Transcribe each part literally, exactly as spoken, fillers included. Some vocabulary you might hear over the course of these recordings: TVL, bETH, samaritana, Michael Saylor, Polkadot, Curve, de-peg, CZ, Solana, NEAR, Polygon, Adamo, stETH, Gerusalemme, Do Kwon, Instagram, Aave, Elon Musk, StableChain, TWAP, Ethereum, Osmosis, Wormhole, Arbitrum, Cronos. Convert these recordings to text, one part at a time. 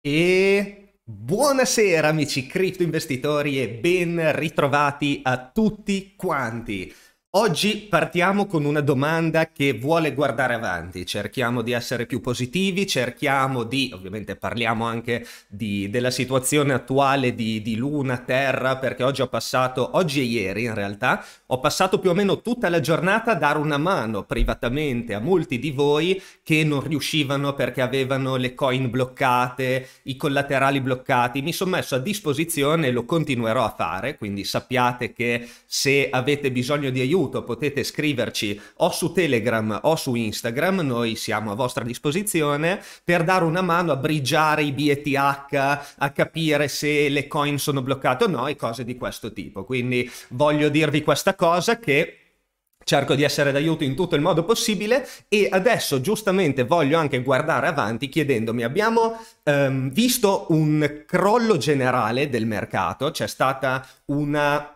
E buonasera amici cripto investitori e ben ritrovati a tutti quanti. Oggi partiamo con una domanda che vuole guardare avanti, cerchiamo di essere più positivi, cerchiamo di, ovviamente parliamo anche di, della situazione attuale di, di Luna, Terra, perché oggi ho passato, oggi e ieri in realtà, ho passato più o meno tutta la giornata a dare una mano privatamente a molti di voi che non riuscivano perché avevano le coin bloccate, i collaterali bloccati. Mi sono messo a disposizione e lo continuerò a fare, quindi sappiate che se avete bisogno di aiuto potete scriverci o su Telegram o su Instagram, noi siamo a vostra disposizione per dare una mano a briggiare i bETH, a capire se le coin sono bloccate o no e cose di questo tipo. Quindi voglio dirvi questa cosa, che cerco di essere d'aiuto in tutto il modo possibile. E adesso giustamente voglio anche guardare avanti chiedendomi, abbiamo ehm, visto un crollo generale del mercato, c'è stata una...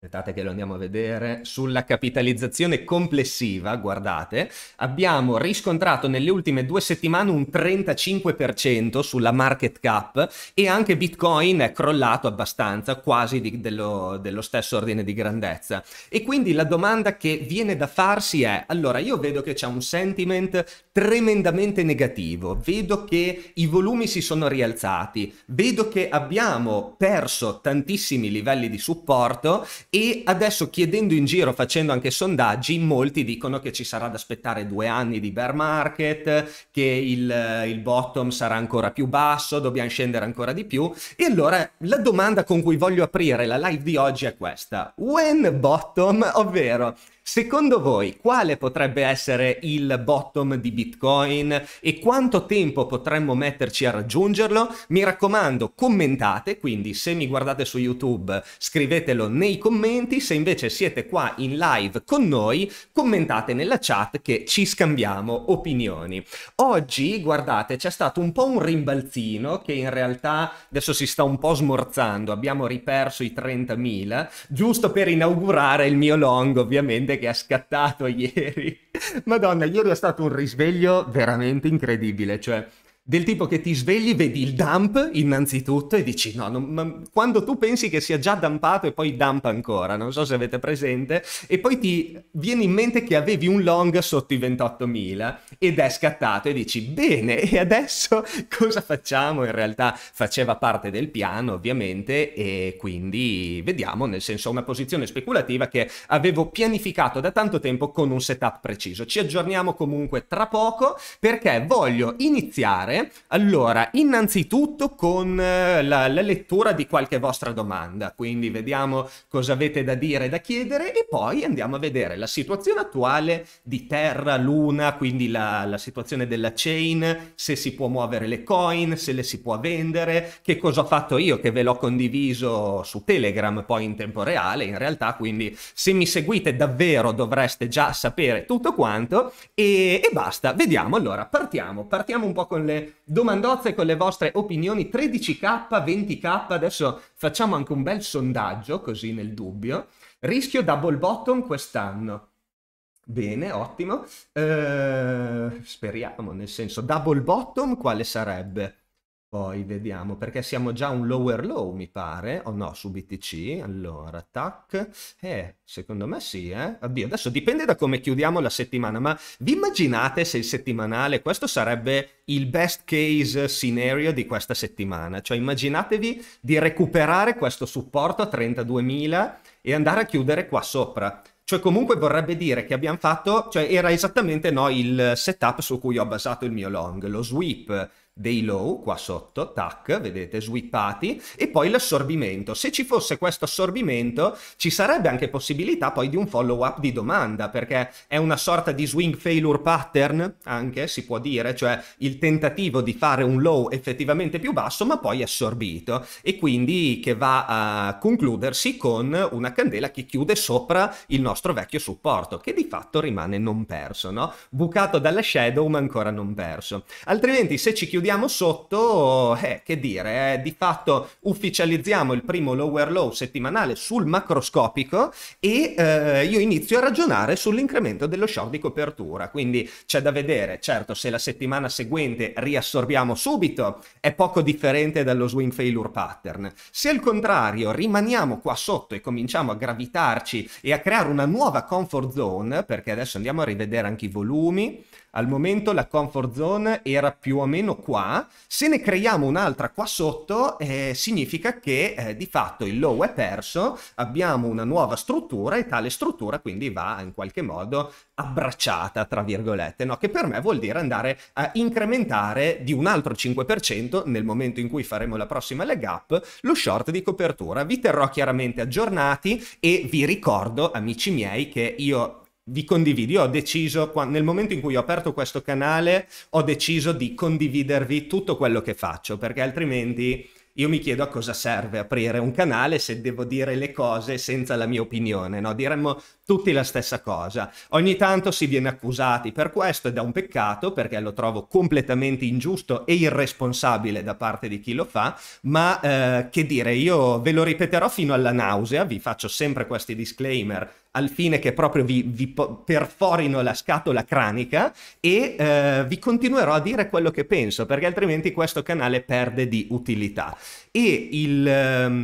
Aspettate che lo andiamo a vedere, sulla capitalizzazione complessiva, guardate, abbiamo riscontrato nelle ultime due settimane un trentacinque per cento sulla market cap e anche Bitcoin è crollato abbastanza, quasi di, dello, dello stesso ordine di grandezza. E quindi la domanda che viene da farsi è, allora io vedo che c'è un sentiment tremendamente negativo, vedo che i volumi si sono rialzati, vedo che abbiamo perso tantissimi livelli di supporto. E adesso chiedendo in giro, facendo anche sondaggi, molti dicono che ci sarà da aspettare due anni di bear market, che il, il bottom sarà ancora più basso, dobbiamo scendere ancora di più. E allora la domanda con cui voglio aprire la live di oggi è questa: when bottom? Ovvero, secondo voi quale potrebbe essere il bottom di Bitcoin e quanto tempo potremmo metterci a raggiungerlo? Mi raccomando, commentate, quindi se mi guardate su YouTube scrivetelo nei commenti, se invece siete qua in live con noi commentate nella chat che ci scambiamo opinioni. Oggi, guardate, c'è stato un po' un rimbalzino che in realtà adesso si sta un po' smorzando, abbiamo riperso i trentamila, giusto per inaugurare il mio long ovviamente, che ha scattato ieri. Madonna, ieri è stato un risveglio veramente incredibile, cioè del tipo che ti svegli, vedi il dump innanzitutto e dici no, non, ma quando tu pensi che sia già dumpato e poi dump ancora, non so se avete presente, e poi ti viene in mente che avevi un long sotto i ventottomila ed è scattato e dici bene, e adesso cosa facciamo? In realtà faceva parte del piano ovviamente, e quindi vediamo, nel senso una posizione speculativa che avevo pianificato da tanto tempo con un setup preciso. Ci aggiorniamo comunque tra poco perché voglio iniziare. Allora, innanzitutto con la, la lettura di qualche vostra domanda, quindi vediamo cosa avete da dire, da chiedere, e poi andiamo a vedere la situazione attuale di Terra, Luna, quindi la, la situazione della chain, se si può muovere le coin, se le si può vendere, che cosa ho fatto io che ve l'ho condiviso su Telegram poi in tempo reale in realtà, quindi se mi seguite davvero dovreste già sapere tutto quanto e, e basta. Vediamo, allora partiamo, partiamo un po' con le domandozze, con le vostre opinioni. Tredici K, venti K, adesso facciamo anche un bel sondaggio così nel dubbio. Rischio double bottom quest'anno? Bene, ottimo, eh, speriamo, nel senso double bottom quale sarebbe? Poi vediamo, perché siamo già un lower low mi pare, o oh no, su B T C, allora, tac, eh, secondo me sì, eh, oddio, adesso dipende da come chiudiamo la settimana, ma vi immaginate se il settimanale, questo sarebbe il best case scenario di questa settimana, cioè immaginatevi di recuperare questo supporto a trentaduemila e andare a chiudere qua sopra. Cioè comunque vorrebbe dire che abbiamo fatto, cioè era esattamente no, il setup su cui ho basato il mio long, lo sweep dei low qua sotto, tac, vedete, sweepati, e poi l'assorbimento. Se ci fosse questo assorbimento ci sarebbe anche possibilità poi di un follow up di domanda, perché è una sorta di swing failure pattern anche, si può dire, cioè il tentativo di fare un low effettivamente più basso ma poi assorbito, e quindi che va a concludersi con una candela che chiude sopra il nostro vecchio supporto, che di fatto rimane non perso, no? Bucato dalla shadow ma ancora non perso. Altrimenti se ci chiudiamo vediamo sotto, eh, che dire, eh, di fatto ufficializziamo il primo lower low settimanale sul macroscopico e eh, io inizio a ragionare sull'incremento dello short di copertura. Quindi c'è da vedere, certo, se la settimana seguente riassorbiamo subito è poco differente dallo swing failure pattern. Se al contrario rimaniamo qua sotto e cominciamo a gravitarci e a creare una nuova comfort zone, perché adesso andiamo a rivedere anche i volumi, al momento la comfort zone era più o meno qua, se ne creiamo un'altra qua sotto eh, significa che eh, di fatto il low è perso, abbiamo una nuova struttura e tale struttura quindi va in qualche modo abbracciata, tra virgolette, no? Che per me vuol dire andare a incrementare di un altro cinque per cento nel momento in cui faremo la prossima leg up lo short di copertura. Vi terrò chiaramente aggiornati e vi ricordo, amici miei, che io vi condivido, io ho deciso, nel momento in cui ho aperto questo canale, ho deciso di condividervi tutto quello che faccio, perché altrimenti io mi chiedo a cosa serve aprire un canale se devo dire le cose senza la mia opinione, no? Diremmo tutti la stessa cosa. Ogni tanto si viene accusati per questo ed è un peccato, perché lo trovo completamente ingiusto e irresponsabile da parte di chi lo fa, ma eh, che dire, io ve lo ripeterò fino alla nausea, vi faccio sempre questi disclaimer al fine che proprio vi, vi perforino la scatola cranica e eh, vi continuerò a dire quello che penso, perché altrimenti questo canale perde di utilità. E il,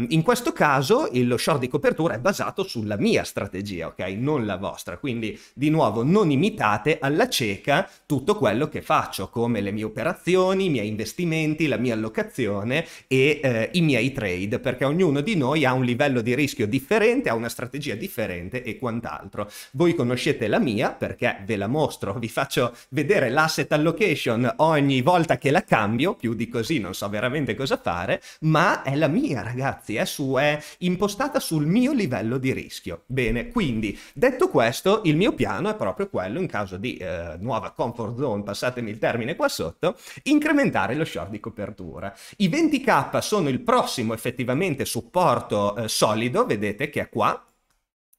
in questo caso lo short di copertura è basato sulla mia strategia, ok? Non la vostra, quindi di nuovo non imitate alla cieca tutto quello che faccio, come le mie operazioni, i miei investimenti, la mia allocazione e eh, i miei trade, perché ognuno di noi ha un livello di rischio differente, ha una strategia differente e quant'altro. Voi conoscete la mia perché ve la mostro, vi faccio vedere l'asset allocation ogni volta che la cambio, più di così non so veramente cosa fare, ma è la mia, ragazzi, è, su, è impostata sul mio livello di rischio. Bene, quindi detto questo, il mio piano è proprio quello, in caso di eh, nuova comfort zone, passatemi il termine qua sotto, incrementare lo short di copertura. I venti K sono il prossimo effettivamente supporto eh, solido, vedete che è qua,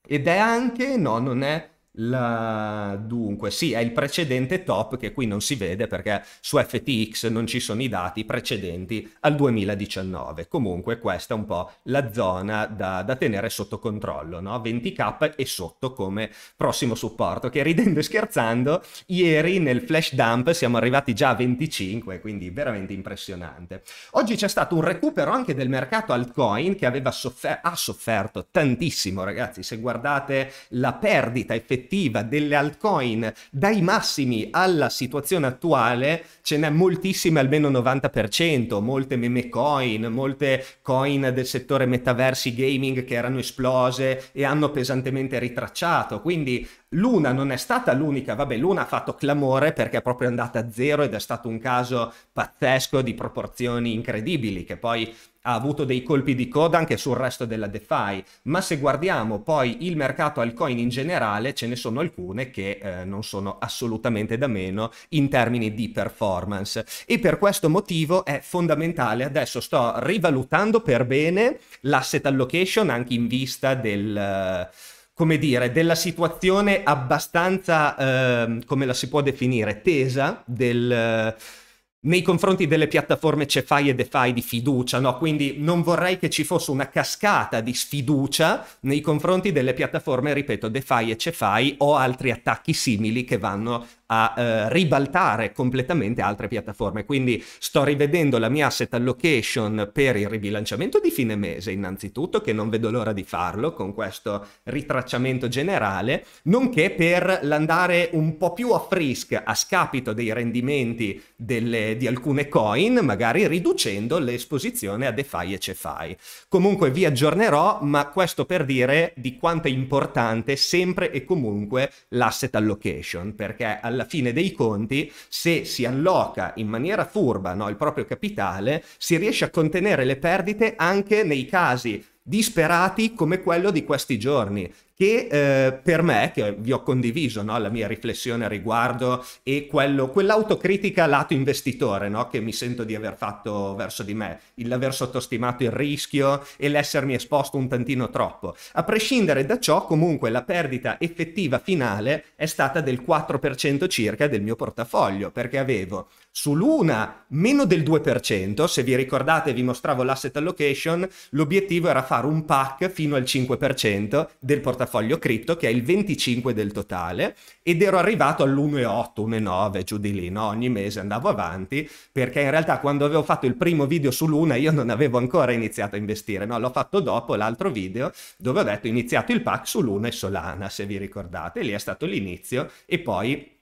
ed è anche, no, non è la... dunque sì, è il precedente top che qui non si vede perché su F T X non ci sono i dati precedenti al duemiladiciannove. Comunque questa è un po' la zona da, da tenere sotto controllo, no? venti K e sotto come prossimo supporto, che ridendo e scherzando ieri nel flash dump siamo arrivati già a venticinque, quindi veramente impressionante. Oggi c'è stato un recupero anche del mercato altcoin che aveva soffer- ha sofferto tantissimo, ragazzi. Se guardate la perdita effettiva delle altcoin dai massimi alla situazione attuale, ce n'è moltissime, almeno novanta per cento, molte meme coin, molte coin del settore metaversi gaming che erano esplose e hanno pesantemente ritracciato. Quindi Luna non è stata l'unica, vabbè, Luna ha fatto clamore perché è proprio andata a zero ed è stato un caso pazzesco di proporzioni incredibili che poi ha avuto dei colpi di coda anche sul resto della DeFi, ma se guardiamo poi il mercato altcoin in generale ce ne sono alcune che eh, non sono assolutamente da meno in termini di performance, e per questo motivo è fondamentale. Adesso sto rivalutando per bene l'asset allocation anche in vista del... come dire, della situazione abbastanza, eh, come la si può definire, tesa del, eh, nei confronti delle piattaforme CeFi e DeFi di fiducia, no? Quindi non vorrei che ci fosse una cascata di sfiducia nei confronti delle piattaforme, ripeto, DeFi e CeFi o altri attacchi simili che vanno a eh, ribaltare completamente altre piattaforme. Quindi sto rivedendo la mia asset allocation per il ribilanciamento di fine mese, innanzitutto, che non vedo l'ora di farlo con questo ritracciamento generale, nonché per l'andare un po' più off risk a scapito dei rendimenti delle, di alcune coin, magari riducendo l'esposizione a DeFi e CeFi. Comunque vi aggiornerò, ma questo per dire di quanto è importante sempre e comunque l'asset allocation, perché alla fine dei conti, se si alloca in maniera furba, no, il proprio capitale, si riesce a contenere le perdite anche nei casi disperati come quello di questi giorni, che eh, per me, che vi ho condiviso, no, la mia riflessione a riguardo e quello, quell'autocritica lato investitore, no, che mi sento di aver fatto verso di me, l'aver sottostimato il rischio e l'essermi esposto un tantino troppo. A prescindere da ciò, comunque la perdita effettiva finale è stata del quattro per cento circa del mio portafoglio, perché avevo Su Luna meno del due per cento, se vi ricordate vi mostravo l'asset allocation, l'obiettivo era fare un pack fino al cinque per cento del portafoglio cripto, che è il venticinque per cento del totale, ed ero arrivato all'uno virgola otto, uno virgola nove, giù di lì, no? Ogni mese andavo avanti, perché in realtà quando avevo fatto il primo video su Luna io non avevo ancora iniziato a investire, no? L'ho fatto dopo l'altro video dove ho detto iniziato il pack su Luna e Solana, se vi ricordate, lì è stato l'inizio, e poi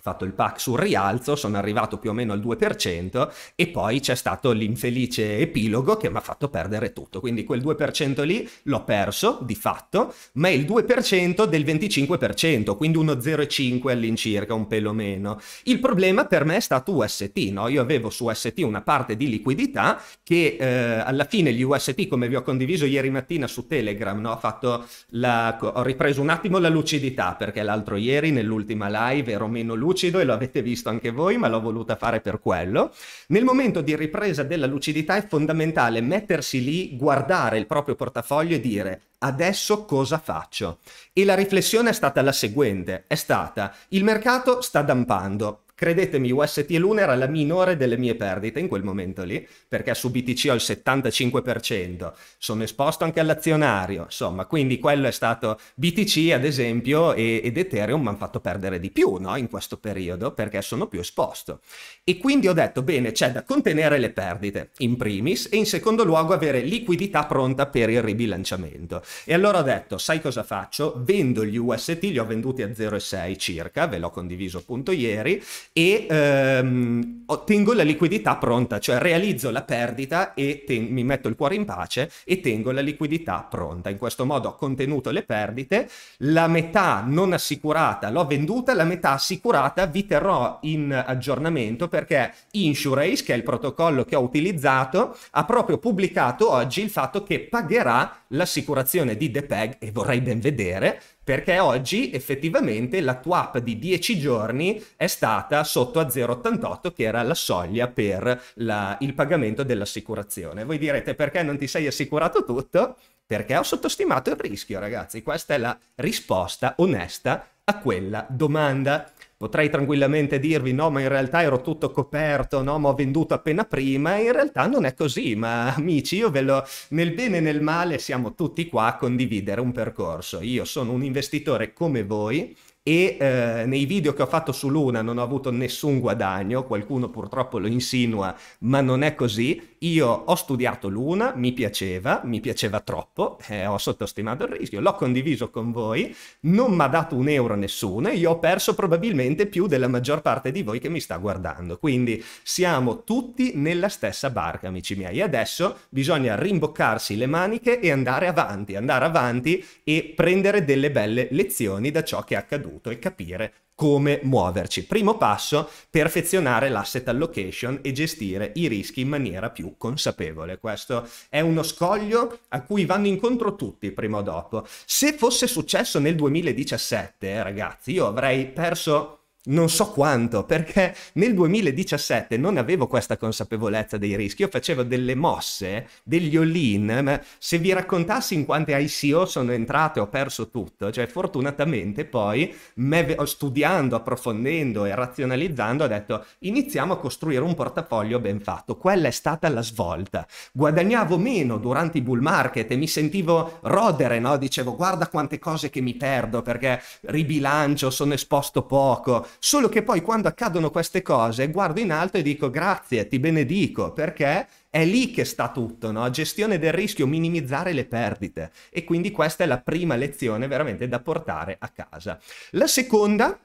fatto il pack sul rialzo, sono arrivato più o meno al due per cento e poi c'è stato l'infelice epilogo che mi ha fatto perdere tutto, quindi quel due per cento lì l'ho perso di fatto, ma è il due per cento del venticinque per cento, quindi uno zero virgola cinque all'incirca, un pelo meno. Il problema per me è stato U S T, no? Io avevo su U S T una parte di liquidità che eh, alla fine gli U S T, come vi ho condiviso ieri mattina su Telegram, no? Ho fatto la... ho ripreso un attimo la lucidità, perché l'altro ieri nell'ultima live ero meno lucido e lo avete visto anche voi, ma l'ho voluta fare per quello. Nel momento di ripresa della lucidità è fondamentale mettersi lì, guardare il proprio portafoglio e dire adesso cosa faccio? E la riflessione è stata la seguente, è stata il mercato sta dampando. Credetemi, U S T e Luna era la minore delle mie perdite in quel momento lì, perché su B T C ho il settantacinque per cento, sono esposto anche all'azionario, insomma, quindi quello è stato B T C ad esempio, e, ed Ethereum mi hanno fatto perdere di più, no? In questo periodo, perché sono più esposto. E quindi ho detto, bene, c'è da contenere le perdite, in primis, e in secondo luogo avere liquidità pronta per il ribilanciamento. E allora ho detto, sai cosa faccio? Vendo gli U S T, li ho venduti a zero virgola sei circa, ve l'ho condiviso appunto ieri, e ehm, ottengo la liquidità pronta, cioè realizzo la perdita e mi metto il cuore in pace e tengo la liquidità pronta. In questo modo ho contenuto le perdite, la metà non assicurata l'ho venduta, la metà assicurata vi terrò in aggiornamento, perché InsureAce, che è il protocollo che ho utilizzato, ha proprio pubblicato oggi il fatto che pagherà l'assicurazione di DePeg, e vorrei ben vedere, perché oggi effettivamente la T W A P di dieci giorni è stata sotto a zero virgola ottantotto, che era la soglia per la, il pagamento dell'assicurazione. Voi direte, perché non ti sei assicurato tutto? Perché ho sottostimato il rischio, ragazzi. Questa è la risposta onesta a quella domanda. Potrei tranquillamente dirvi, no, ma in realtà ero tutto coperto, no, ma ho venduto appena prima, e in realtà non è così, ma amici, io ve lo, nel bene e nel male siamo tutti qua a condividere un percorso. Io sono un investitore come voi, e eh, nei video che ho fatto su Luna non ho avuto nessun guadagno, qualcuno purtroppo lo insinua, ma non è così. Io ho studiato Luna, mi piaceva, mi piaceva troppo, eh, ho sottostimato il rischio, l'ho condiviso con voi, non mi ha dato un euro nessuno, e io ho perso probabilmente più della maggior parte di voi che mi sta guardando. Quindi siamo tutti nella stessa barca, amici miei. Adesso bisogna rimboccarsi le maniche e andare avanti, andare avanti e prendere delle belle lezioni da ciò che è accaduto e capire come muoverci. Primo passo, perfezionare l'asset allocation e gestire i rischi in maniera più consapevole. Questo è uno scoglio a cui vanno incontro tutti prima o dopo. Se fosse successo nel duemiladiciassette, eh, ragazzi, io avrei perso non so quanto, perché nel duemiladiciassette non avevo questa consapevolezza dei rischi, io facevo delle mosse, degli all-in, ma se vi raccontassi in quante I C O sono entrato e ho perso tutto, cioè fortunatamente poi me, studiando, approfondendo e razionalizzando, ho detto iniziamo a costruire un portafoglio ben fatto. Quella è stata la svolta. Guadagnavo meno durante i bull market e mi sentivo rodere, no? Dicevo guarda quante cose che mi perdo perché ribilancio, sono esposto poco. Solo che poi quando accadono queste cose guardo in alto e dico grazie, ti benedico, perché è lì che sta tutto, no? Gestione del rischio, minimizzare le perdite. E quindi questa è la prima lezione veramente da portare a casa. La seconda,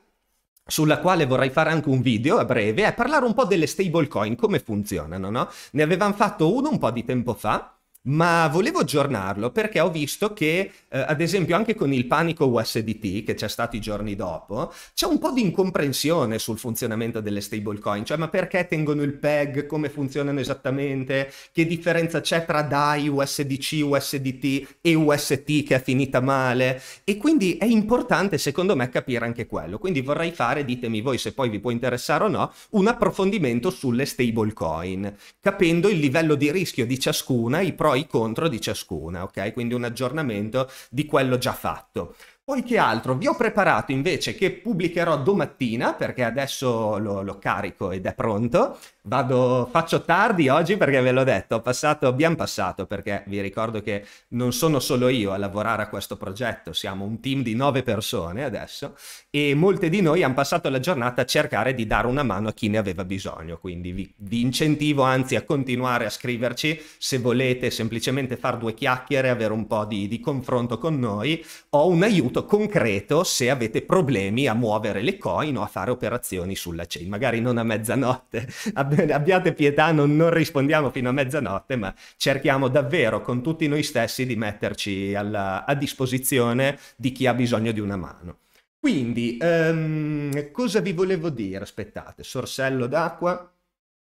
sulla quale vorrei fare anche un video a breve, è parlare un po' delle stablecoin, come funzionano, no? Ne avevamo fatto uno un po' di tempo fa, ma volevo aggiornarlo perché ho visto che eh, ad esempio anche con il panico U S D T che c'è stato i giorni dopo c'è un po' di incomprensione sul funzionamento delle stablecoin, cioè ma perché tengono il peg, come funzionano esattamente, che differenza c'è tra D A I, U S D C, U S D T e U S T che è finita male, e quindi è importante secondo me capire anche quello. Quindi vorrei fare, ditemi voi se poi vi può interessare o no, un approfondimento sulle stablecoin, capendo il livello di rischio di ciascuna, i pro i contro di ciascuna, ok? Quindi un aggiornamento di quello già fatto. Poi che altro? Vi ho preparato invece, che pubblicherò domattina, perché adesso lo, lo carico ed è pronto. Vado, faccio tardi oggi perché ve l'ho detto, ho passato, abbiamo passato, perché vi ricordo che non sono solo io a lavorare a questo progetto, siamo un team di nove persone adesso e molte di noi hanno passato la giornata a cercare di dare una mano a chi ne aveva bisogno, quindi vi, vi incentivo anzi a continuare a scriverci se volete semplicemente far due chiacchiere, avere un po' di, di confronto con noi o un aiuto concreto se avete problemi a muovere le coin o a fare operazioni sulla chain, magari non a mezzanotte. Abbiate pietà, non, non rispondiamo fino a mezzanotte, ma cerchiamo davvero con tutti noi stessi di metterci alla, a disposizione di chi ha bisogno di una mano. Quindi, um, cosa vi volevo dire? Aspettate, sorsello d'acqua.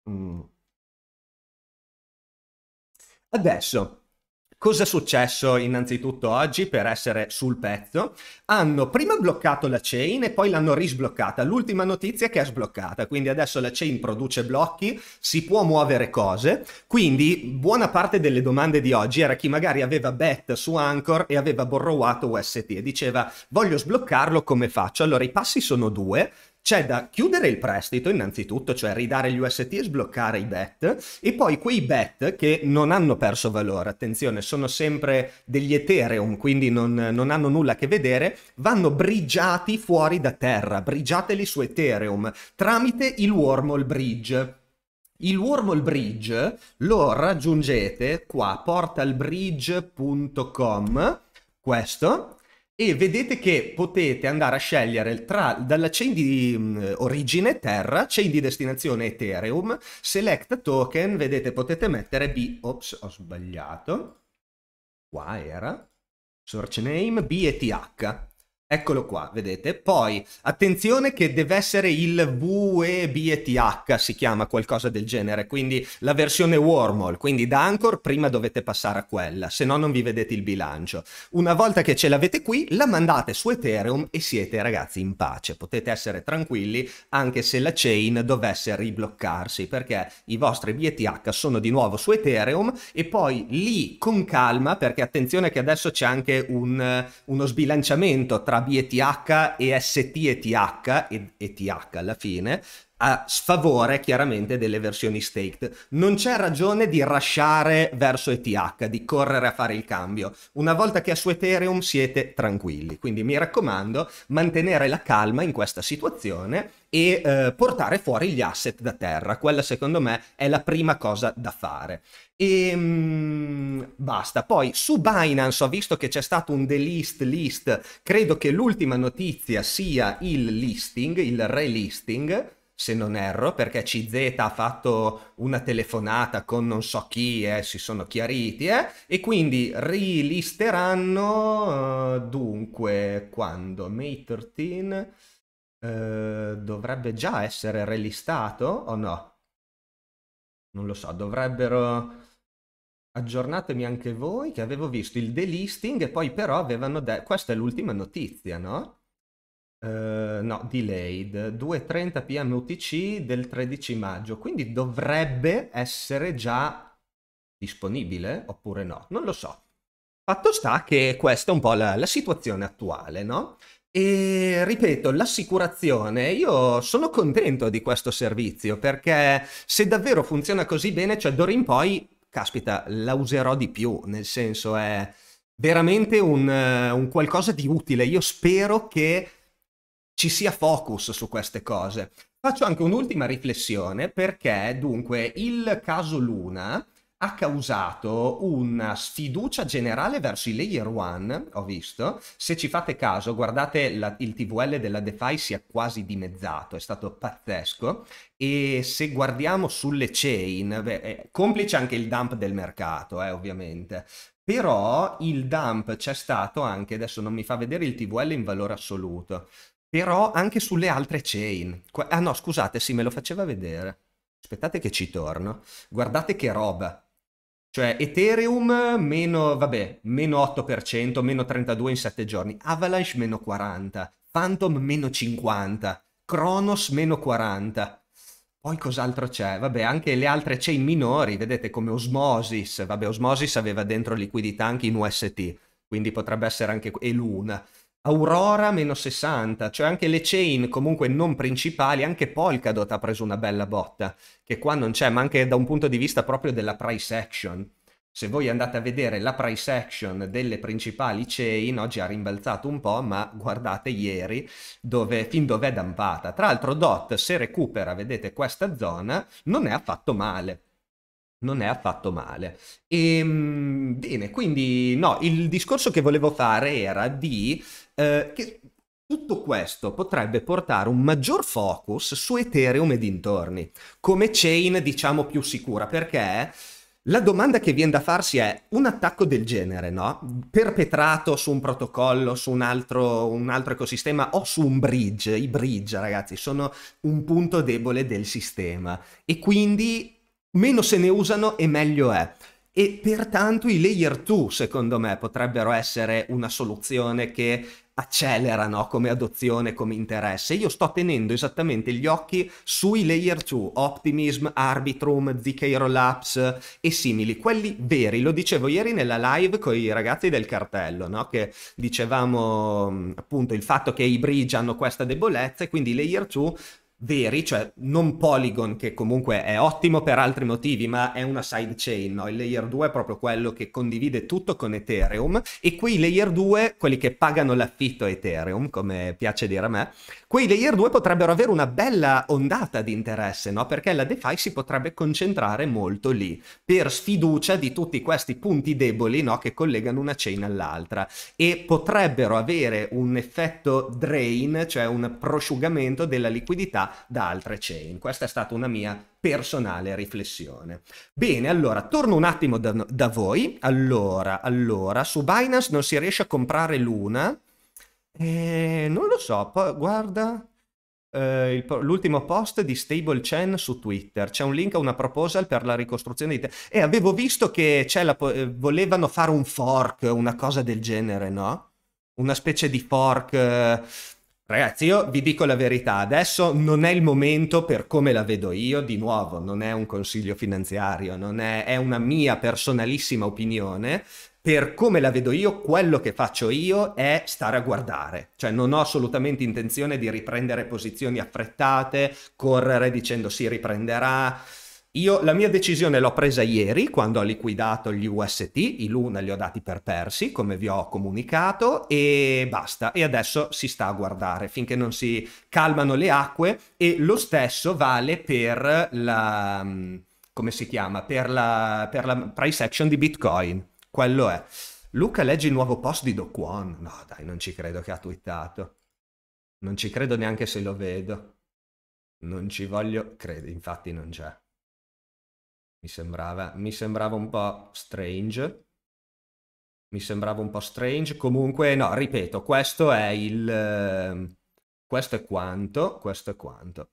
Mm. Adesso, cosa è successo innanzitutto oggi per essere sul pezzo? Hanno prima bloccato la chain e poi l'hanno risbloccata. L'ultima notizia è che è sbloccata, quindi adesso la chain produce blocchi, si può muovere cose, quindi buona parte delle domande di oggi era chi magari aveva bETH su Anchor e aveva borrowato U S T e diceva voglio sbloccarlo, come faccio? Allora i passi sono due. C'è da chiudere il prestito innanzitutto, cioè ridare gli U S T e sbloccare i bETH, e poi quei bETH che non hanno perso valore, attenzione, sono sempre degli Ethereum, quindi non, non hanno nulla a che vedere, vanno bridgeati fuori da Terra, bridgeateli su Ethereum tramite il Wormhole Bridge. Il Wormhole Bridge lo raggiungete qua, portal bridge punto com, questo. E vedete che potete andare a scegliere tra, dalla chain di mh, origine Terra, chain di destinazione Ethereum, select token, vedete potete mettere B, ops ho sbagliato, qua era, source name bETH, eccolo qua, vedete, poi attenzione che deve essere il V E B E T H, si chiama qualcosa del genere, quindi la versione Wormhole, quindi da Anchor prima dovete passare a quella, se no non vi vedete il bilancio. Una volta che ce l'avete qui, la mandate su Ethereum e siete ragazzi in pace, potete essere tranquilli anche se la chain dovesse ribloccarsi, perché i vostri B E T H sono di nuovo su Ethereum e poi lì con calma, perché attenzione che adesso c'è anche un, uno sbilanciamento tra B E T H e stETH ed E T H alla fine, a sfavore chiaramente delle versioni staked. Non c'è ragione di rushare verso E T H, di correre a fare il cambio. Una volta che è su Ethereum siete tranquilli, quindi mi raccomando mantenere la calma in questa situazione e eh, portare fuori gli asset da Terra, quella secondo me è la prima cosa da fare. E mh, basta. Poi su Binance ho visto che c'è stato un delist list, credo che l'ultima notizia sia il listing, il relisting, se non erro, perché C Z ha fatto una telefonata con non so chi, eh, si sono chiariti, eh, e quindi rilisteranno, uh, dunque, quando? May thirteenth uh, dovrebbe già essere relistato o no? Non lo so, dovrebbero... Aggiornatemi anche voi, che avevo visto il delisting e poi però avevano... De... Questa è l'ultima notizia, no? Uh, no, delayed, due e trenta p m U T C del tredici maggio, quindi dovrebbe essere già disponibile oppure no, non lo so. Fatto sta che questa è un po' la, la situazione attuale, no? E ripeto, l'assicurazione, io sono contento di questo servizio perché se davvero funziona così bene, cioè d'ora in poi, caspita, la userò di più, nel senso è veramente un, un qualcosa di utile, io spero che ci sia focus su queste cose. Faccio anche un'ultima riflessione perché, dunque, il caso Luna ha causato una sfiducia generale verso i layer one, ho visto. Se ci fate caso, guardate, la, il T V L della DeFi si è quasi dimezzato, è stato pazzesco. E se guardiamo sulle chain, beh, è complice anche il dump del mercato, eh, ovviamente. Però il dump c'è stato anche, adesso non mi fa vedere il T V L in valore assoluto, però anche sulle altre chain. Ah no, scusate, sì, me lo faceva vedere. Aspettate che ci torno. Guardate che roba. Cioè Ethereum meno, vabbè, meno otto per cento, meno trentadue in sette giorni. Avalanche meno quaranta. Phantom meno cinquanta. Cronos meno quaranta. Poi cos'altro c'è? Vabbè, anche le altre chain minori, vedete come Osmosis. Vabbè, Osmosis aveva dentro liquidità anche in U S T, quindi potrebbe essere anche... e Luna. Aurora meno sessanta, cioè anche le chain comunque non principali, anche Polkadot ha preso una bella botta, che qua non c'è, ma anche da un punto di vista proprio della price action. Se voi andate a vedere la price action delle principali chain, oggi ha rimbalzato un po', ma guardate ieri dove, fin dove è dampata. Tra l'altro D O T, se recupera, vedete questa zona, non è affatto male. Non è affatto male. E, bene, quindi no, il discorso che volevo fare era di eh, che tutto questo potrebbe portare un maggior focus su Ethereum e dintorni, come chain diciamo più sicura, perché la domanda che viene da farsi è: un attacco del genere, no? Perpetrato su un protocollo, su un altro, un altro ecosistema o su un bridge. I bridge, ragazzi, sono un punto debole del sistema e quindi meno se ne usano e meglio è, e pertanto i layer due secondo me potrebbero essere una soluzione che accelerano come adozione, come interesse. Io sto tenendo esattamente gli occhi sui layer due, Optimism, Arbitrum, zeta ka Rollups e simili, quelli veri. Lo dicevo ieri nella live con i ragazzi del cartello, no? Che dicevamo appunto il fatto che i bridge hanno questa debolezza e quindi i layer due veri, cioè non Polygon, che comunque è ottimo per altri motivi, ma è una sidechain, no? Il layer due è proprio quello che condivide tutto con Ethereum, e quei layer due, quelli che pagano l'affitto a Ethereum, come piace dire a me, quei layer due potrebbero avere una bella ondata di interesse, no? Perché la DeFi si potrebbe concentrare molto lì, per sfiducia di tutti questi punti deboli, no? Che collegano una chain all'altra, e potrebbero avere un effetto drain, cioè un prosciugamento della liquidità da altre chain. Questa è stata una mia personale riflessione. Bene, allora torno un attimo da, da voi. Allora, allora su Binance non si riesce a comprare Luna, eh, non lo so, poi guarda eh, l'ultimo post di StableChain su Twitter, c'è un link a una proposal per la ricostruzione di te, e eh, avevo visto che c'è la po- eh, volevano fare un fork, una cosa del genere, no? Una specie di fork. eh, Ragazzi, io vi dico la verità, adesso non è il momento, per come la vedo io, di nuovo, non è un consiglio finanziario, non è, è una mia personalissima opinione. Per come la vedo io, quello che faccio io è stare a guardare, cioè non ho assolutamente intenzione di riprendere posizioni affrettate, correre dicendo si riprenderà. Io la mia decisione l'ho presa ieri quando ho liquidato gli U S T, i Luna li ho dati per persi, come vi ho comunicato, e basta. E adesso si sta a guardare finché non si calmano le acque, e lo stesso vale per la, come si chiama, per la, per la price action di Bitcoin, quello è. Luca, leggi il nuovo post di Do Kwon? No dai, non ci credo che ha twittato, non ci credo neanche se lo vedo, non ci voglio credere, infatti non c'è. Mi sembrava, mi sembrava un po' strange, mi sembrava un po' strange, comunque no, ripeto, questo è il, questo è quanto, questo è quanto.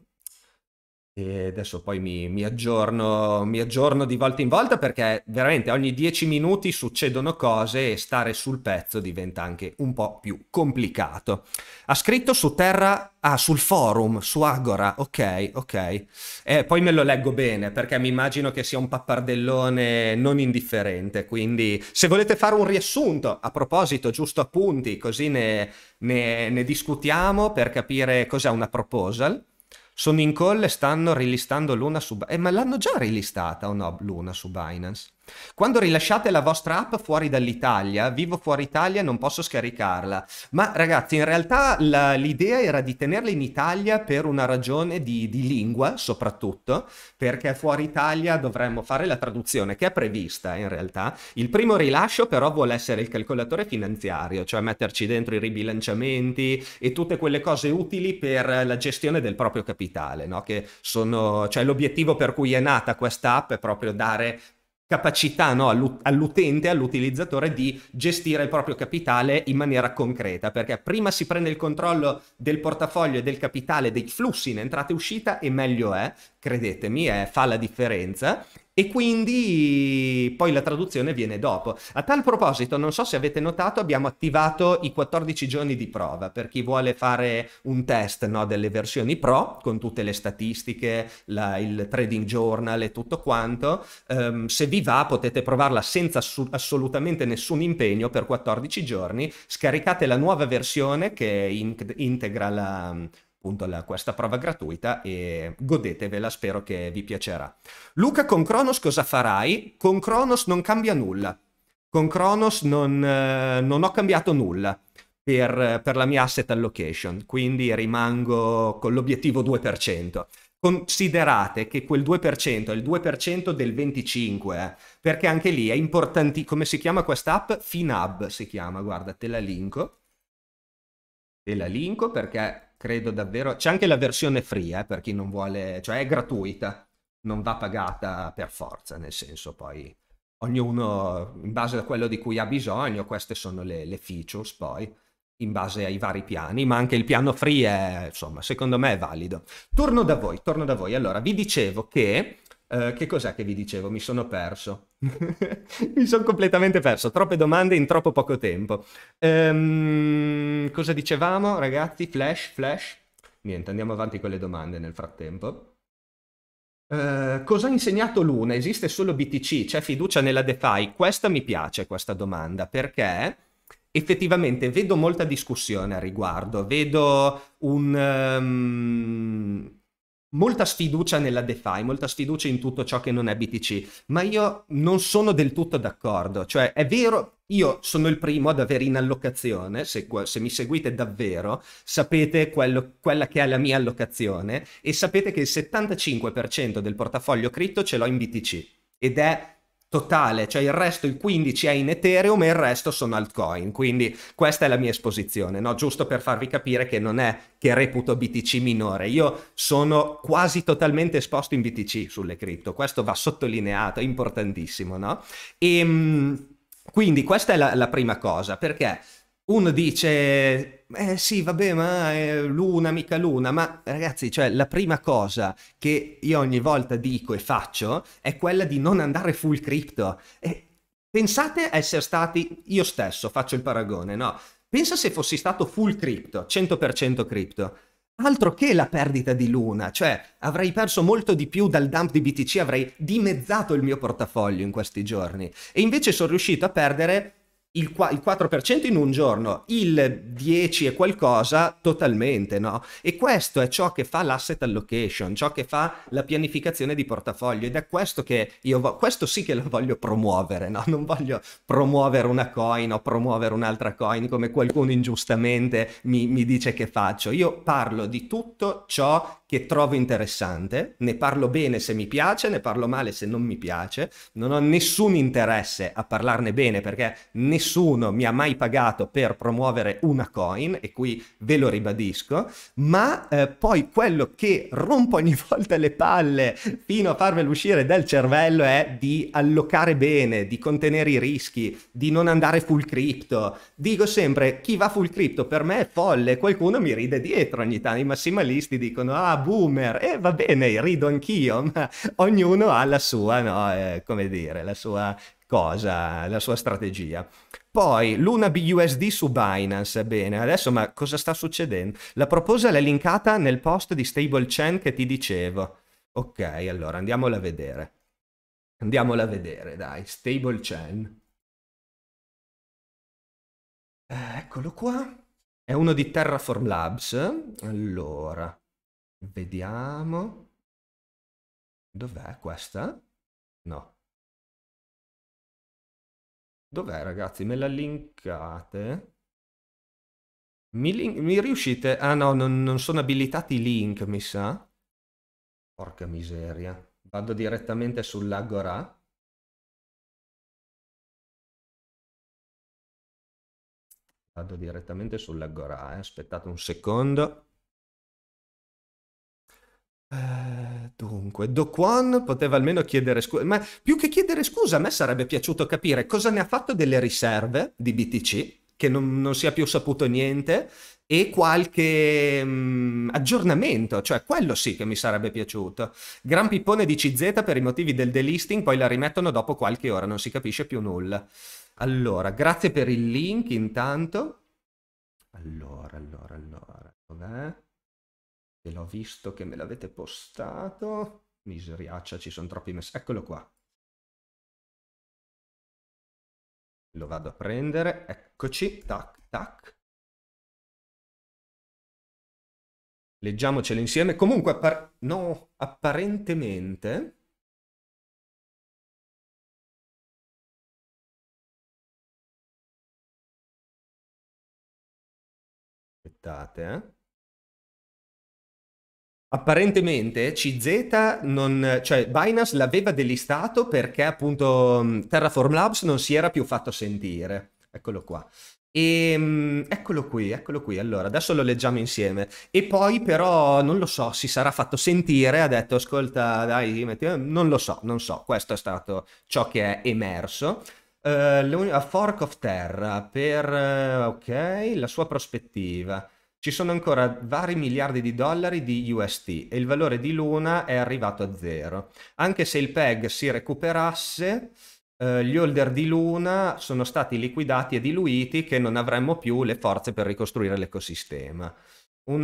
E adesso poi mi, mi aggiorno, mi aggiorno di volta in volta, perché veramente ogni dieci minuti succedono cose e stare sul pezzo diventa anche un po' più complicato. Ha scritto su Terra... Ah, sul forum, su Agora, ok, ok. Eh, poi me lo leggo bene, perché mi immagino che sia un pappardellone non indifferente, quindi se volete fare un riassunto, a proposito, giusto appunti, così ne, ne, ne discutiamo per capire cos'è una proposal. Sono in call e stanno rilistando Luna su... Eh, ma l'hanno già rilistata o no Luna su Binance? Quando rilasciate la vostra app fuori dall'Italia, vivo fuori Italia, non posso scaricarla. Ma ragazzi, in realtà la, l'idea era di tenerla in Italia per una ragione di, di lingua, soprattutto, perché fuori Italia dovremmo fare la traduzione, che è prevista in realtà. Il primo rilascio però vuole essere il calcolatore finanziario, cioè metterci dentro i ribilanciamenti e tutte quelle cose utili per la gestione del proprio capitale, no? Che sono, cioè l'obiettivo per cui è nata questa app è proprio dare... capacità, no, all'utente, all'utilizzatore di gestire il proprio capitale in maniera concreta, perché prima si prende il controllo del portafoglio e del capitale, dei flussi in entrata e uscita, e meglio è, credetemi, è, fa la differenza. E quindi poi la traduzione viene dopo. A tal proposito, non so se avete notato, abbiamo attivato i quattordici giorni di prova per chi vuole fare un test, no, delle versioni pro con tutte le statistiche, la, il trading journal e tutto quanto. Um, se vi va potete provarla senza su- assolutamente nessun impegno per quattordici giorni. Scaricate la nuova versione che in- integra la... La, questa prova gratuita, e godetevela, spero che vi piacerà. Luca, con Cronos cosa farai? Con Cronos non cambia nulla, con Cronos non, eh, non ho cambiato nulla per, per la mia asset allocation, quindi rimango con l'obiettivo due per cento. Considerate che quel due per cento è il due per cento del venticinque, eh, perché anche lì è importante. Come si chiama quest'app? Finab si chiama, guarda, te la linko, te la linko perché... credo davvero, c'è anche la versione free, eh, per chi non vuole, cioè è gratuita, non va pagata per forza, nel senso poi ognuno in base a quello di cui ha bisogno. Queste sono le, le features poi in base ai vari piani, ma anche il piano free è, insomma, secondo me è valido. Torno da voi, torno da voi. Allora, vi dicevo che Uh, che cos'è che vi dicevo? Mi sono perso. Mi sono completamente perso. Troppe domande in troppo poco tempo. Um, cosa dicevamo, ragazzi? Flash, flash. Niente, andiamo avanti con le domande nel frattempo. Uh, cosa ha insegnato Luna? Esiste solo B T C? C'è fiducia nella DeFi? Questa mi piace, questa domanda, perché... effettivamente vedo molta discussione a riguardo. Vedo un... Um... molta sfiducia nella DeFi, molta sfiducia in tutto ciò che non è B T C, ma io non sono del tutto d'accordo. Cioè, è vero, io sono il primo ad avere in allocazione, se, se mi seguite davvero, sapete quello, quella che è la mia allocazione, e sapete che il settantacinque per cento del portafoglio cripto ce l'ho in B T C, ed è totale, cioè il resto, il quindici, è in Ethereum e il resto sono altcoin, quindi questa è la mia esposizione, no? Giusto per farvi capire che non è che reputo B T C minore, io sono quasi totalmente esposto in B T C sulle cripto, questo va sottolineato, è importantissimo, no? E quindi questa è la, la prima cosa, perché uno dice, eh sì vabbè ma è Luna, mica Luna, ma ragazzi, cioè la prima cosa che io ogni volta dico e faccio è quella di non andare full crypto. E pensate a essere stati, io stesso faccio il paragone, no? Pensa se fossi stato full crypto, cento per cento crypto. Altro che la perdita di Luna, cioè avrei perso molto di più dal dump di B T C, avrei dimezzato il mio portafoglio in questi giorni, e invece sono riuscito a perdere il quattro per cento in un giorno, il dieci e qualcosa totalmente, no? E questo è ciò che fa l'asset allocation, ciò che fa la pianificazione di portafoglio, ed è questo che io voglio, questo sì che lo voglio promuovere, no? Non voglio promuovere una coin o promuovere un'altra coin come qualcuno ingiustamente mi, mi dice che faccio. Io parlo di tutto ciò che trovo interessante, ne parlo bene se mi piace, ne parlo male se non mi piace, non ho nessun interesse a parlarne bene perché nessuno Nessuno mi ha mai pagato per promuovere una coin, e qui ve lo ribadisco, ma eh, poi quello che rompo ogni volta le palle fino a farvelo uscire dal cervello è di allocare bene, di contenere i rischi, di non andare full crypto. Dico sempre, chi va full crypto per me è folle, qualcuno mi ride dietro ogni tanto, i massimalisti dicono ah boomer, e eh, va bene, rido anch'io, ma ognuno ha la sua, no, eh, come dire, la sua... cosa, la sua strategia. Poi Luna B U S D su Binance, bene, adesso ma cosa sta succedendo? La proposal è linkata nel post di StableChain che ti dicevo. Ok, allora andiamola a vedere. Andiamola a vedere, dai, StableChain. Eh, eccolo qua. È uno di Terraform Labs. Allora, vediamo. Dov'è questa? No. Dov'è, ragazzi? Me la linkate? Mi, link... mi riuscite? Ah no, non, non sono abilitati i link, mi sa. Porca miseria. Vado direttamente sull'Agora. Vado direttamente sull'Agora, eh. Aspettate un secondo. Eh, dunque, Do Kwon poteva almeno chiedere scusa, ma più che chiedere scusa a me sarebbe piaciuto capire cosa ne ha fatto delle riserve di B T C, che non, non si è più saputo niente, e qualche mh, aggiornamento, cioè quello sì che mi sarebbe piaciuto. Gran pippone di C Z per i motivi del delisting, poi la rimettono dopo qualche ora, non si capisce più nulla. Allora, grazie per il link intanto. Allora, allora, allora, dov'è? Ve l'ho visto che me l'avete postato. Miseriaccia, ci sono troppi messaggi. Eccolo qua. Lo vado a prendere, eccoci, tac, tac. Leggiamocelo insieme. Comunque, appar- no, apparentemente... Aspettate, eh. Apparentemente C Z non, cioè Binance l'aveva delistato perché appunto Terraform Labs non si era più fatto sentire. Eccolo qua. E, eccolo qui, eccolo qui. Allora, adesso lo leggiamo insieme. E poi però, non lo so, si sarà fatto sentire, ha detto ascolta, dai, metti... non lo so, non so. Questo è stato ciò che è emerso. Uh, a fork of Terra per, uh, ok, la sua prospettiva. Ci sono ancora vari miliardi di dollari di U S T e il valore di Luna è arrivato a zero. Anche se il P E G si recuperasse, eh, gli holder di Luna sono stati liquidati e diluiti, che non avremmo più le forze per ricostruire l'ecosistema. Un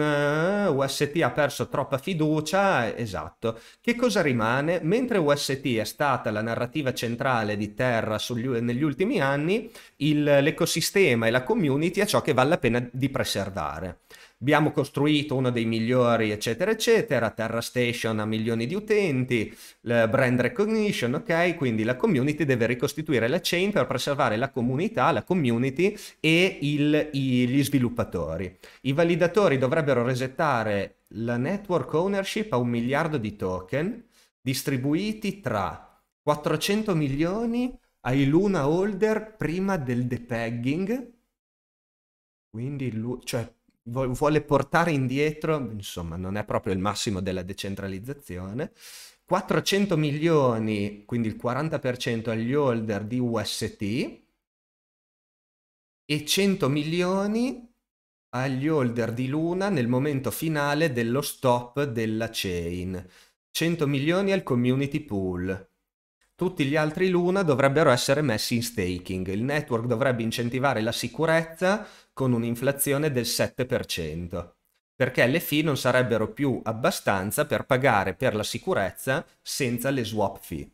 U S T ha perso troppa fiducia, esatto. Che cosa rimane? Mentre U S T è stata la narrativa centrale di Terra sugli, negli ultimi anni, il, l'ecosistema e la community è ciò che vale la pena di preservare. Abbiamo costruito uno dei migliori, eccetera, eccetera. Terra Station ha milioni di utenti, brand recognition, ok? Quindi la community deve ricostituire la chain per preservare la comunità, la community e il, i, gli sviluppatori. I validatori dovrebbero dovrebbero resettare la network ownership a un miliardo di token distribuiti tra quattrocento milioni ai Luna holder prima del depegging, quindi lui, cioè, vuole portare indietro, insomma non è proprio il massimo della decentralizzazione, quattrocento milioni, quindi il quaranta per cento agli holder di U S T e cento milioni agli holder di Luna nel momento finale dello stop della chain, cento milioni al community pool. Tutti gli altri Luna dovrebbero essere messi in staking. Il network dovrebbe incentivare la sicurezza con un'inflazione del sette per cento, perché le fee non sarebbero più abbastanza per pagare per la sicurezza senza le swap fee.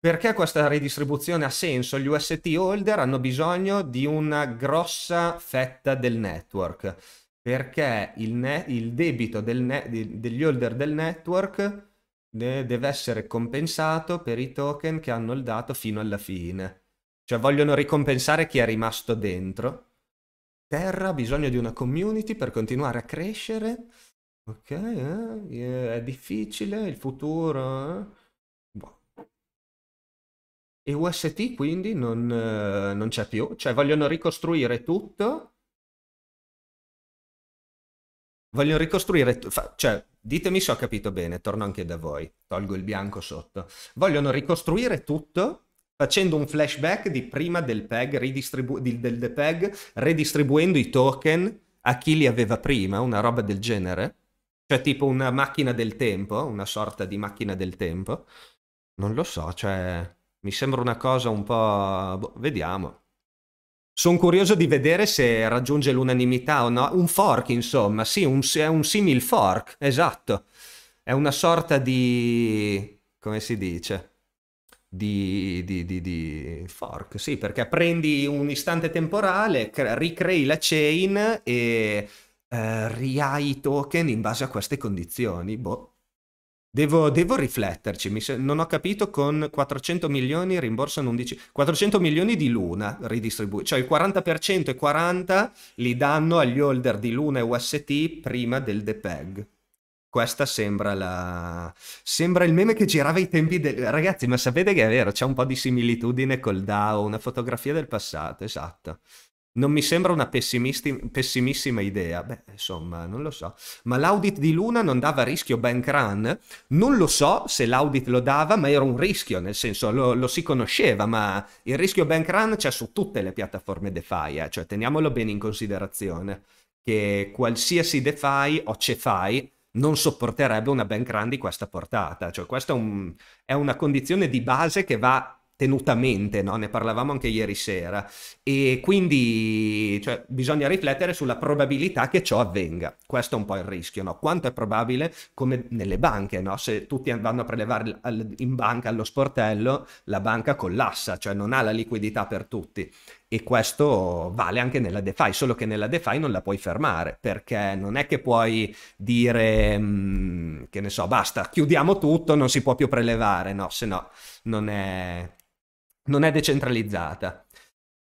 Perché questa ridistribuzione ha senso? Gli U S T holder hanno bisogno di una grossa fetta del network, perché il, ne- il debito del ne- degli holder del network de- deve essere compensato per i token che hanno holdato fino alla fine. Cioè vogliono ricompensare chi è rimasto dentro. Terra ha bisogno di una community per continuare a crescere. Ok, eh? È difficile il futuro... Eh? E U S T quindi non, non c'è più, cioè vogliono ricostruire tutto, vogliono ricostruire, t- fa- cioè ditemi se ho capito bene, torno anche da voi, tolgo il bianco sotto, vogliono ricostruire tutto facendo un flashback di prima del P E G, ridistribu- di, del depeg, redistribuendo i token a chi li aveva prima, una roba del genere, cioè tipo una macchina del tempo, una sorta di macchina del tempo, non lo so, cioè... Mi sembra una cosa un po'... Boh, vediamo. Sono curioso di vedere se raggiunge l'unanimità o no. Un fork, insomma. Sì, un, è un simil fork, esatto. È una sorta di... come si dice? Di, di, di, di fork, sì, perché prendi un istante temporale, cre- ricrei la chain e eh, riai i token in base a queste condizioni. Boh. Devo, devo rifletterci, mi se- non ho capito con quattrocento milioni rimborsano undici... quattrocento milioni di Luna ridistribuiti, cioè il quaranta per cento e quaranta li danno agli holder di Luna e U S T prima del depeg. Questa sembra la... sembra il meme che girava ai tempi del... Ragazzi, ma sapete che è vero, c'è un po' di similitudine col DAO, una fotografia del passato, esatto. Non mi sembra una pessimisti- pessimissima idea, beh, insomma, non lo so. Ma l'audit di Luna non dava rischio bank run? Non lo so se l'audit lo dava, ma era un rischio, nel senso lo, lo si conosceva, ma il rischio bank run c'è su tutte le piattaforme DeFi, eh? Cioè teniamolo bene in considerazione. che qualsiasi DeFi o CeFi non sopporterebbe una bank run di questa portata. Cioè questa è, un, è una condizione di base che va tenuta a mente, no? Ne parlavamo anche ieri sera, e quindi cioè, bisogna riflettere sulla probabilità che ciò avvenga. Questo è un po' il rischio, no? Quanto è probabile, come nelle banche, no? Se tutti vanno a prelevare in banca allo sportello, la banca collassa, cioè non ha la liquidità per tutti. E questo vale anche nella DeFi, solo che nella DeFi non la puoi fermare, perché non è che puoi dire, mh, che ne so, basta, chiudiamo tutto, non si può più prelevare, no, se no non è, non è decentralizzata.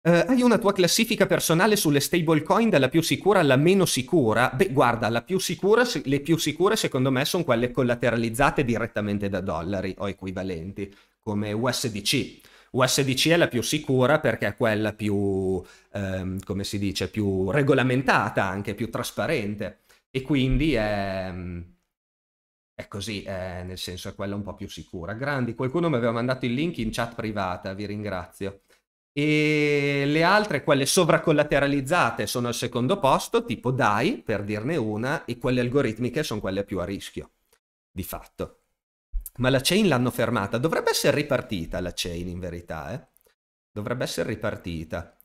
Uh, hai una tua classifica personale sulle stablecoin, dalla più sicura alla meno sicura? Beh, guarda, la più sicura, le più sicure secondo me sono quelle collateralizzate direttamente da dollari o equivalenti, come U S D C. U S D C è la più sicura perché è quella più, ehm, come si dice, più regolamentata, anche più trasparente, e quindi è, è così, è, nel senso è quella un po' più sicura. Grandi, qualcuno mi aveva mandato il link in chat privata, vi ringrazio. E le altre, quelle sovracollateralizzate, sono al secondo posto, tipo D A I, per dirne una, e quelle algoritmiche sono quelle più a rischio, di fatto. Ma la chain l'hanno fermata, dovrebbe essere ripartita la chain in verità, eh? Dovrebbe essere ripartita.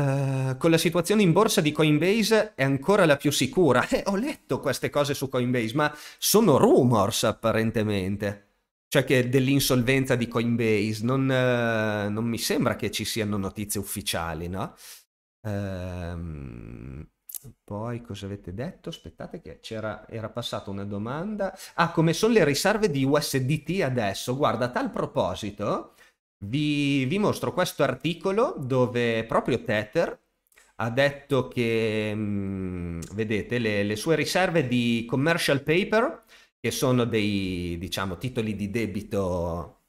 Uh, con la situazione in borsa di Coinbase è ancora la più sicura. Eh, ho letto queste cose su Coinbase, ma sono rumors apparentemente. Cioè che dell'insolvenza di Coinbase, non, uh, non mi sembra che ci siano notizie ufficiali, no? Ehm... Uh... Poi cosa avete detto? Aspettate che c'era, era passata una domanda. Ah, come sono le riserve di U S D T adesso? Guarda, a tal proposito vi, vi mostro questo articolo dove proprio Tether ha detto che, mh, vedete, le, le sue riserve di commercial paper, che sono dei, diciamo, titoli di debito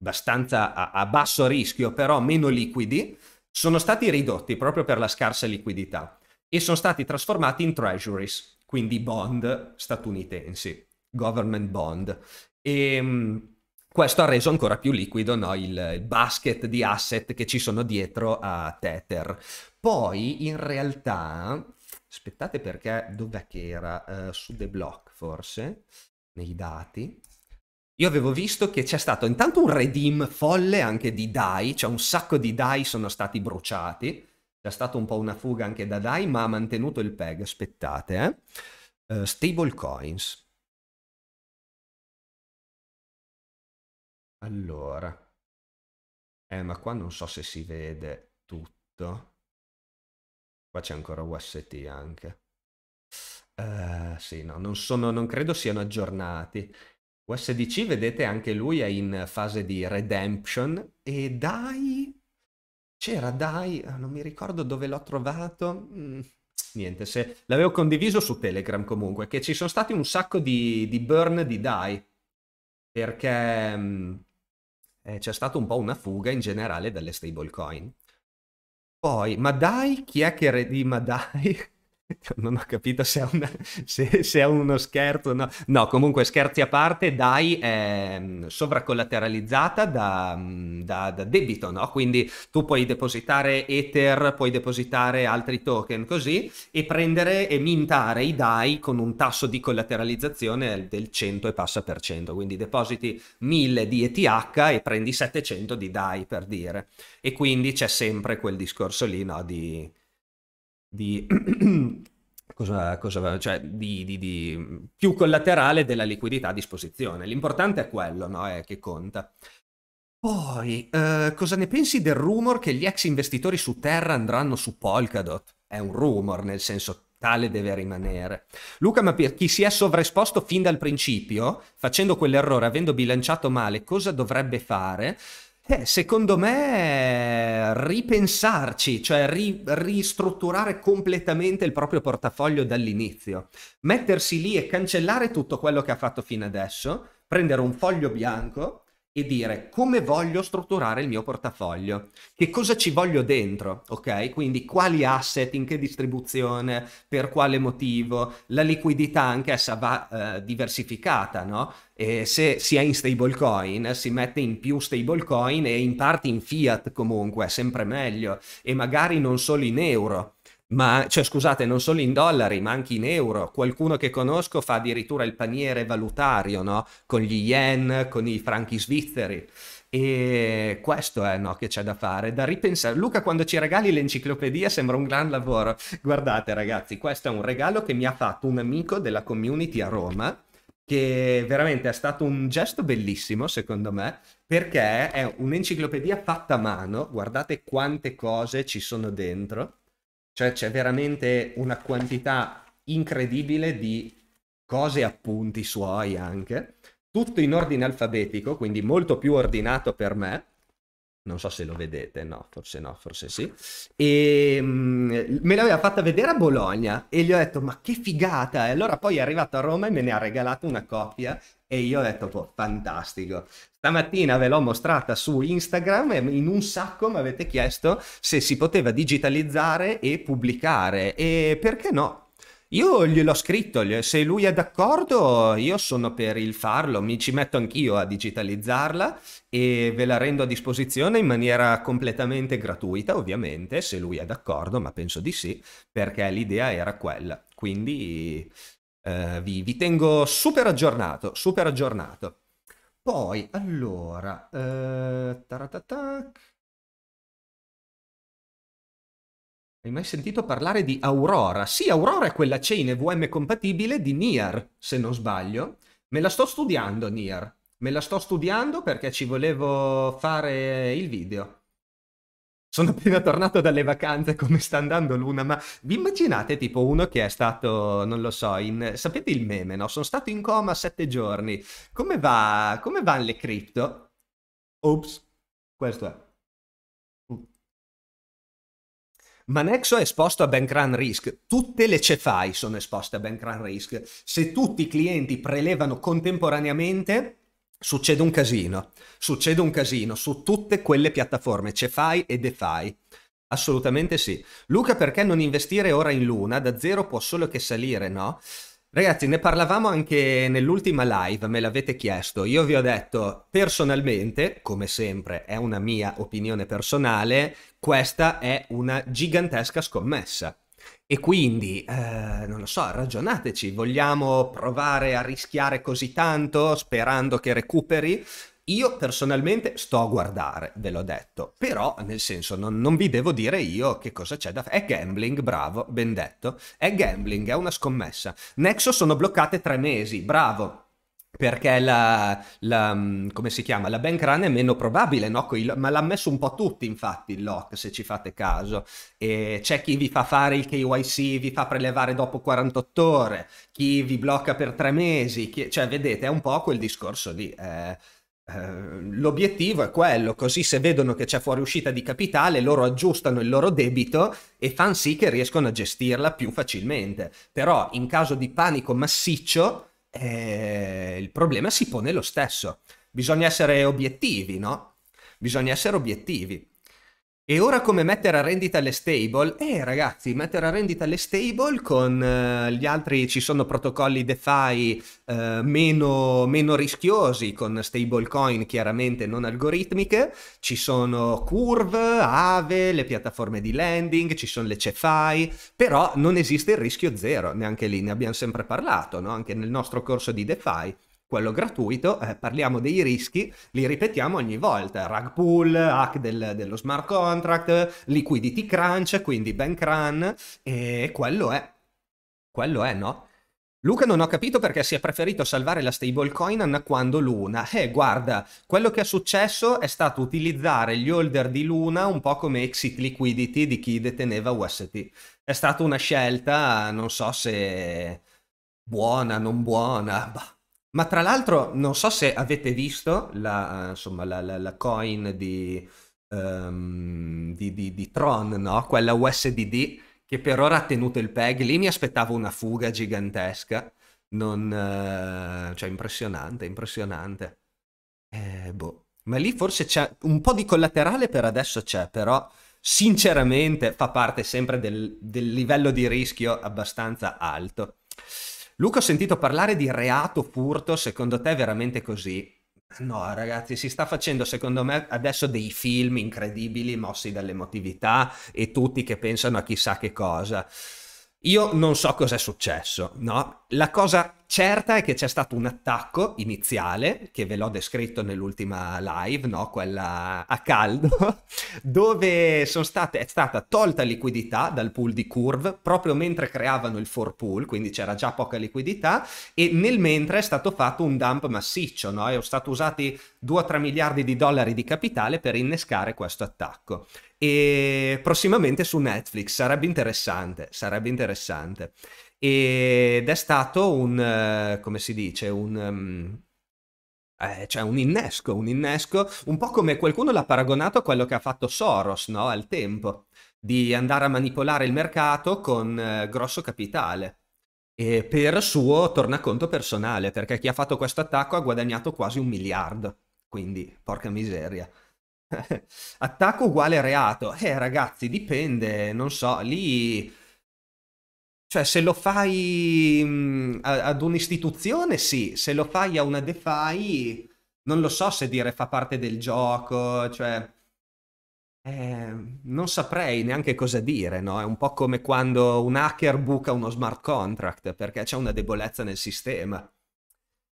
abbastanza a, a basso rischio, però meno liquidi, sono stati ridotti proprio per la scarsa liquidità, e sono stati trasformati in treasuries, quindi bond statunitensi, government bond, e mh, questo ha reso ancora più liquido, no, il, il basket di asset che ci sono dietro a Tether. Poi in realtà, aspettate, perché dov'è che era? Uh, su The Block forse, nei dati. Io avevo visto che c'è stato intanto un redeem folle anche di D A I, cioè un sacco di D A I sono stati bruciati. C'è stata un po' una fuga anche da D A I, ma ha mantenuto il peg. Aspettate, eh. Uh, stable coins. Allora. Eh, ma qua non so se si vede tutto. Qua c'è ancora U S T anche. Uh, sì, no, non sono, non credo siano aggiornati. U S D C, vedete, anche lui è in fase di redemption. E D A I... C'era D A I, non mi ricordo dove l'ho trovato, mm, niente, se l'avevo condiviso su Telegram comunque, che ci sono stati un sacco di, di burn di D A I, perché mm, eh, c'è stata un po' una fuga in generale dalle stablecoin. Poi, ma D A I, chi è che redima D A I? Non ho capito se è, una, se, se è uno scherzo, no. No, comunque scherzi a parte, D A I è sovracollateralizzata da, da, da debito, no? Quindi tu puoi depositare Ether, puoi depositare altri token così, e prendere e mintare i D A I con un tasso di collateralizzazione del cento e passa per cento, quindi depositi mille di E T H e prendi settecento di D A I, per dire. E quindi c'è sempre quel discorso lì, no, di... di cosa, cosa cioè di, di, di più collaterale della liquidità a disposizione. L'importante è quello, no, è che conta. Poi eh, cosa ne pensi del rumor che gli ex investitori su Terra andranno su Polkadot? È un rumor, nel senso, tale deve rimanere. Luca, ma per chi si è sovraesposto fin dal principio, facendo quell'errore, avendo bilanciato male, cosa dovrebbe fare? Eh, secondo me ripensarci, cioè ri, ristrutturare completamente il proprio portafoglio dall'inizio, mettersi lì e cancellare tutto quello che ha fatto fino adesso, prendere un foglio bianco e dire come voglio strutturare il mio portafoglio, che cosa ci voglio dentro, ok? Quindi quali asset, in che distribuzione, per quale motivo, la liquidità anch'essa va eh, diversificata, no? E se si è in stablecoin, si mette in più stablecoin e in parte in fiat comunque, è sempre meglio, e magari non solo in euro. ma cioè scusate, non solo in dollari ma anche in euro. Qualcuno che conosco fa addirittura il paniere valutario, no? Con gli yen, con i franchi svizzeri. E questo è, no, che c'è da fare, da ripensare. Luca, quando ci regali l'enciclopedia sembra un gran lavoro. Guardate ragazzi, questo è un regalo che mi ha fatto un amico della community a Roma, che veramente è stato un gesto bellissimo secondo me, perché è un'enciclopedia fatta a mano. Guardate quante cose ci sono dentro, cioè c'è veramente una quantità incredibile di cose, appunti suoi anche, tutto in ordine alfabetico, quindi molto più ordinato per me. Non so se lo vedete, no, forse no, forse sì. E mh, me l'aveva fatta vedere a Bologna e gli ho detto ma che figata! E allora poi è arrivato a Roma e me ne ha regalato una copia e io ho detto boh, fantastico. Stamattina ve l'ho mostrata su Instagram e in un sacco mi avete chiesto se si poteva digitalizzare e pubblicare, e perché no? Io gliel'ho scritto, se lui è d'accordo io sono per il farlo, mi ci metto anch'io a digitalizzarla e ve la rendo a disposizione in maniera completamente gratuita, ovviamente, se lui è d'accordo, ma penso di sì, perché l'idea era quella. Quindi eh, vi, vi tengo super aggiornato, super aggiornato. Poi, allora, eh, taratatac... Hai mai sentito parlare di Aurora? Sì, Aurora è quella chain E V M compatibile di NEAR, se non sbaglio. Me la sto studiando, NEAR. Me la sto studiando perché ci volevo fare il video. Sono appena tornato dalle vacanze, come sta andando Luna? Ma vi immaginate tipo uno che è stato, non lo so, in... Sapete il meme, no? Sono stato in coma sette giorni. Come va? Come vanno le cripto? Ops, questo è. Ma Nexo è esposto a bank run risk, tutte le C F I sono esposte a bank run risk. Se tutti i clienti prelevano contemporaneamente succede un casino, succede un casino su tutte quelle piattaforme C F I e DeFi, assolutamente sì. Luca, perché non investire ora in Luna? Da zero può solo che salire, no? Ragazzi, ne parlavamo anche nell'ultima live, me l'avete chiesto, io vi ho detto personalmente, come sempre è una mia opinione personale, questa è una gigantesca scommessa e quindi, eh, non lo so, ragionateci, vogliamo provare a rischiare così tanto sperando che recuperi? Io personalmente sto a guardare, ve l'ho detto, però nel senso non, non vi devo dire io che cosa c'è da fare. È gambling, bravo, ben detto, è gambling, è una scommessa. Nexo sono bloccate tre mesi, bravo, perché la, la come si chiama, la bank run è meno probabile, no? Ma l'ha messo un po' tutti infatti il lock, se ci fate caso, e c'è chi vi fa fare il K Y C, vi fa prelevare dopo quarantotto ore, chi vi blocca per tre mesi, chi... cioè vedete è un po' quel discorso lì, eh. L'obiettivo è quello, così se vedono che c'è fuoriuscita di capitale loro aggiustano il loro debito e fan sì che riescono a gestirla più facilmente, però in caso di panico massiccio eh, il problema si pone lo stesso. Bisogna essere obiettivi, no? Bisogna essere obiettivi. E ora come mettere a rendita le stable? Eh ragazzi, mettere a rendita le stable con eh, gli altri, ci sono protocolli DeFi eh, meno, meno rischiosi, con stablecoin chiaramente non algoritmiche, ci sono Curve, Aave, le piattaforme di lending, ci sono le C F I, però non esiste il rischio zero, neanche lì, ne abbiamo sempre parlato, no? Anche nel nostro corso di DeFi, quello gratuito, eh, parliamo dei rischi, li ripetiamo ogni volta, rug pull, hack del, dello smart contract, liquidity crunch, quindi bank run, e quello è, quello è, no? Luca, non ho capito perché si è preferito salvare la stablecoin annacquando Luna. Eh, guarda, quello che è successo è stato utilizzare gli holder di Luna un po' come exit liquidity di chi deteneva U S T. È stata una scelta, non so se buona, non buona, bah. Ma tra l'altro non so se avete visto la, insomma, la, la, la coin di, um, di, di, di Tron, no? Quella U S D D che per ora ha tenuto il peg, lì mi aspettavo una fuga gigantesca, non, uh, cioè impressionante, impressionante. Eh, boh. Ma lì forse c'è un po' di collaterale, per adesso c'è, però sinceramente fa parte sempre del, del livello di rischio abbastanza alto. Luca, ho sentito parlare di reato furto, secondo te è veramente così? No, ragazzi, si sta facendo secondo me adesso dei film incredibili mossi dall'emotività e tutti che pensano a chissà che cosa. Io non so cosa è successo, no? La cosa certa è che c'è stato un attacco iniziale, che ve l'ho descritto nell'ultima live, no? Quella a caldo, dove sono state, è stata tolta liquidità dal pool di Curve proprio mentre creavano il for pool, quindi c'era già poca liquidità, e nel mentre è stato fatto un dump massiccio, no? E sono stati usati due o tre miliardi di dollari di capitale per innescare questo attacco. E prossimamente su Netflix, sarebbe interessante, sarebbe interessante. Ed è stato un, come si dice, un, um, eh, cioè un innesco, un innesco, un po' come qualcuno l'ha paragonato a quello che ha fatto Soros, no? Al tempo, di andare a manipolare il mercato con eh, grosso capitale, e per suo tornaconto personale, perché chi ha fatto questo attacco ha guadagnato quasi un miliardo, quindi porca miseria. Attacco uguale reato? Eh ragazzi, dipende, non so, lì, cioè se lo fai mh, ad un'istituzione sì, se lo fai a una DeFi non lo so se dire fa parte del gioco, cioè eh, non saprei neanche cosa dire, no? È un po' come quando un hacker buca uno smart contract perché c'è una debolezza nel sistema,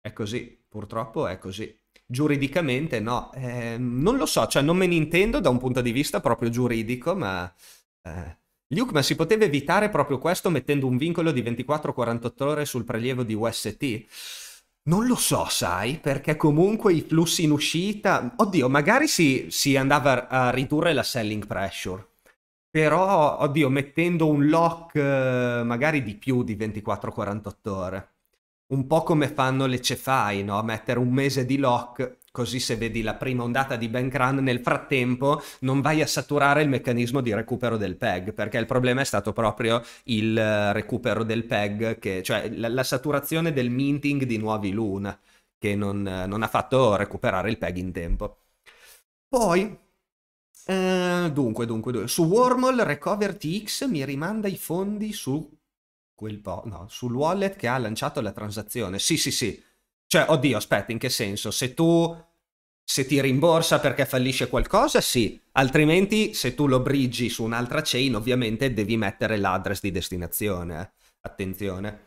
è così, purtroppo è così. Giuridicamente no, eh, non lo so, cioè non me ne intendo da un punto di vista proprio giuridico, ma eh. Luke, ma si poteva evitare proprio questo mettendo un vincolo di ventiquattro quarantotto ore sul prelievo di U S T? Non lo so, sai, perché comunque i flussi in uscita, oddio, magari si, si andava a ridurre la selling pressure, però, oddio, mettendo un lock eh, magari di più di ventiquattro quarantotto ore. Un po' come fanno le C F I, no? Mettere un mese di lock, così se vedi la prima ondata di bank run, nel frattempo non vai a saturare il meccanismo di recupero del P E G, perché il problema è stato proprio il recupero del P E G, che, cioè la, la saturazione del minting di nuovi Luna, che non, non ha fatto recuperare il P E G in tempo. Poi, eh, dunque, dunque, dunque, su Wormhole Recover T X mi rimanda i fondi su... quel po', no, sul wallet che ha lanciato la transazione, sì sì sì, cioè oddio aspetta, in che senso? Se tu, se ti rimborsa perché fallisce qualcosa sì, altrimenti se tu lo brigi su un'altra chain ovviamente devi mettere l'address di destinazione, attenzione.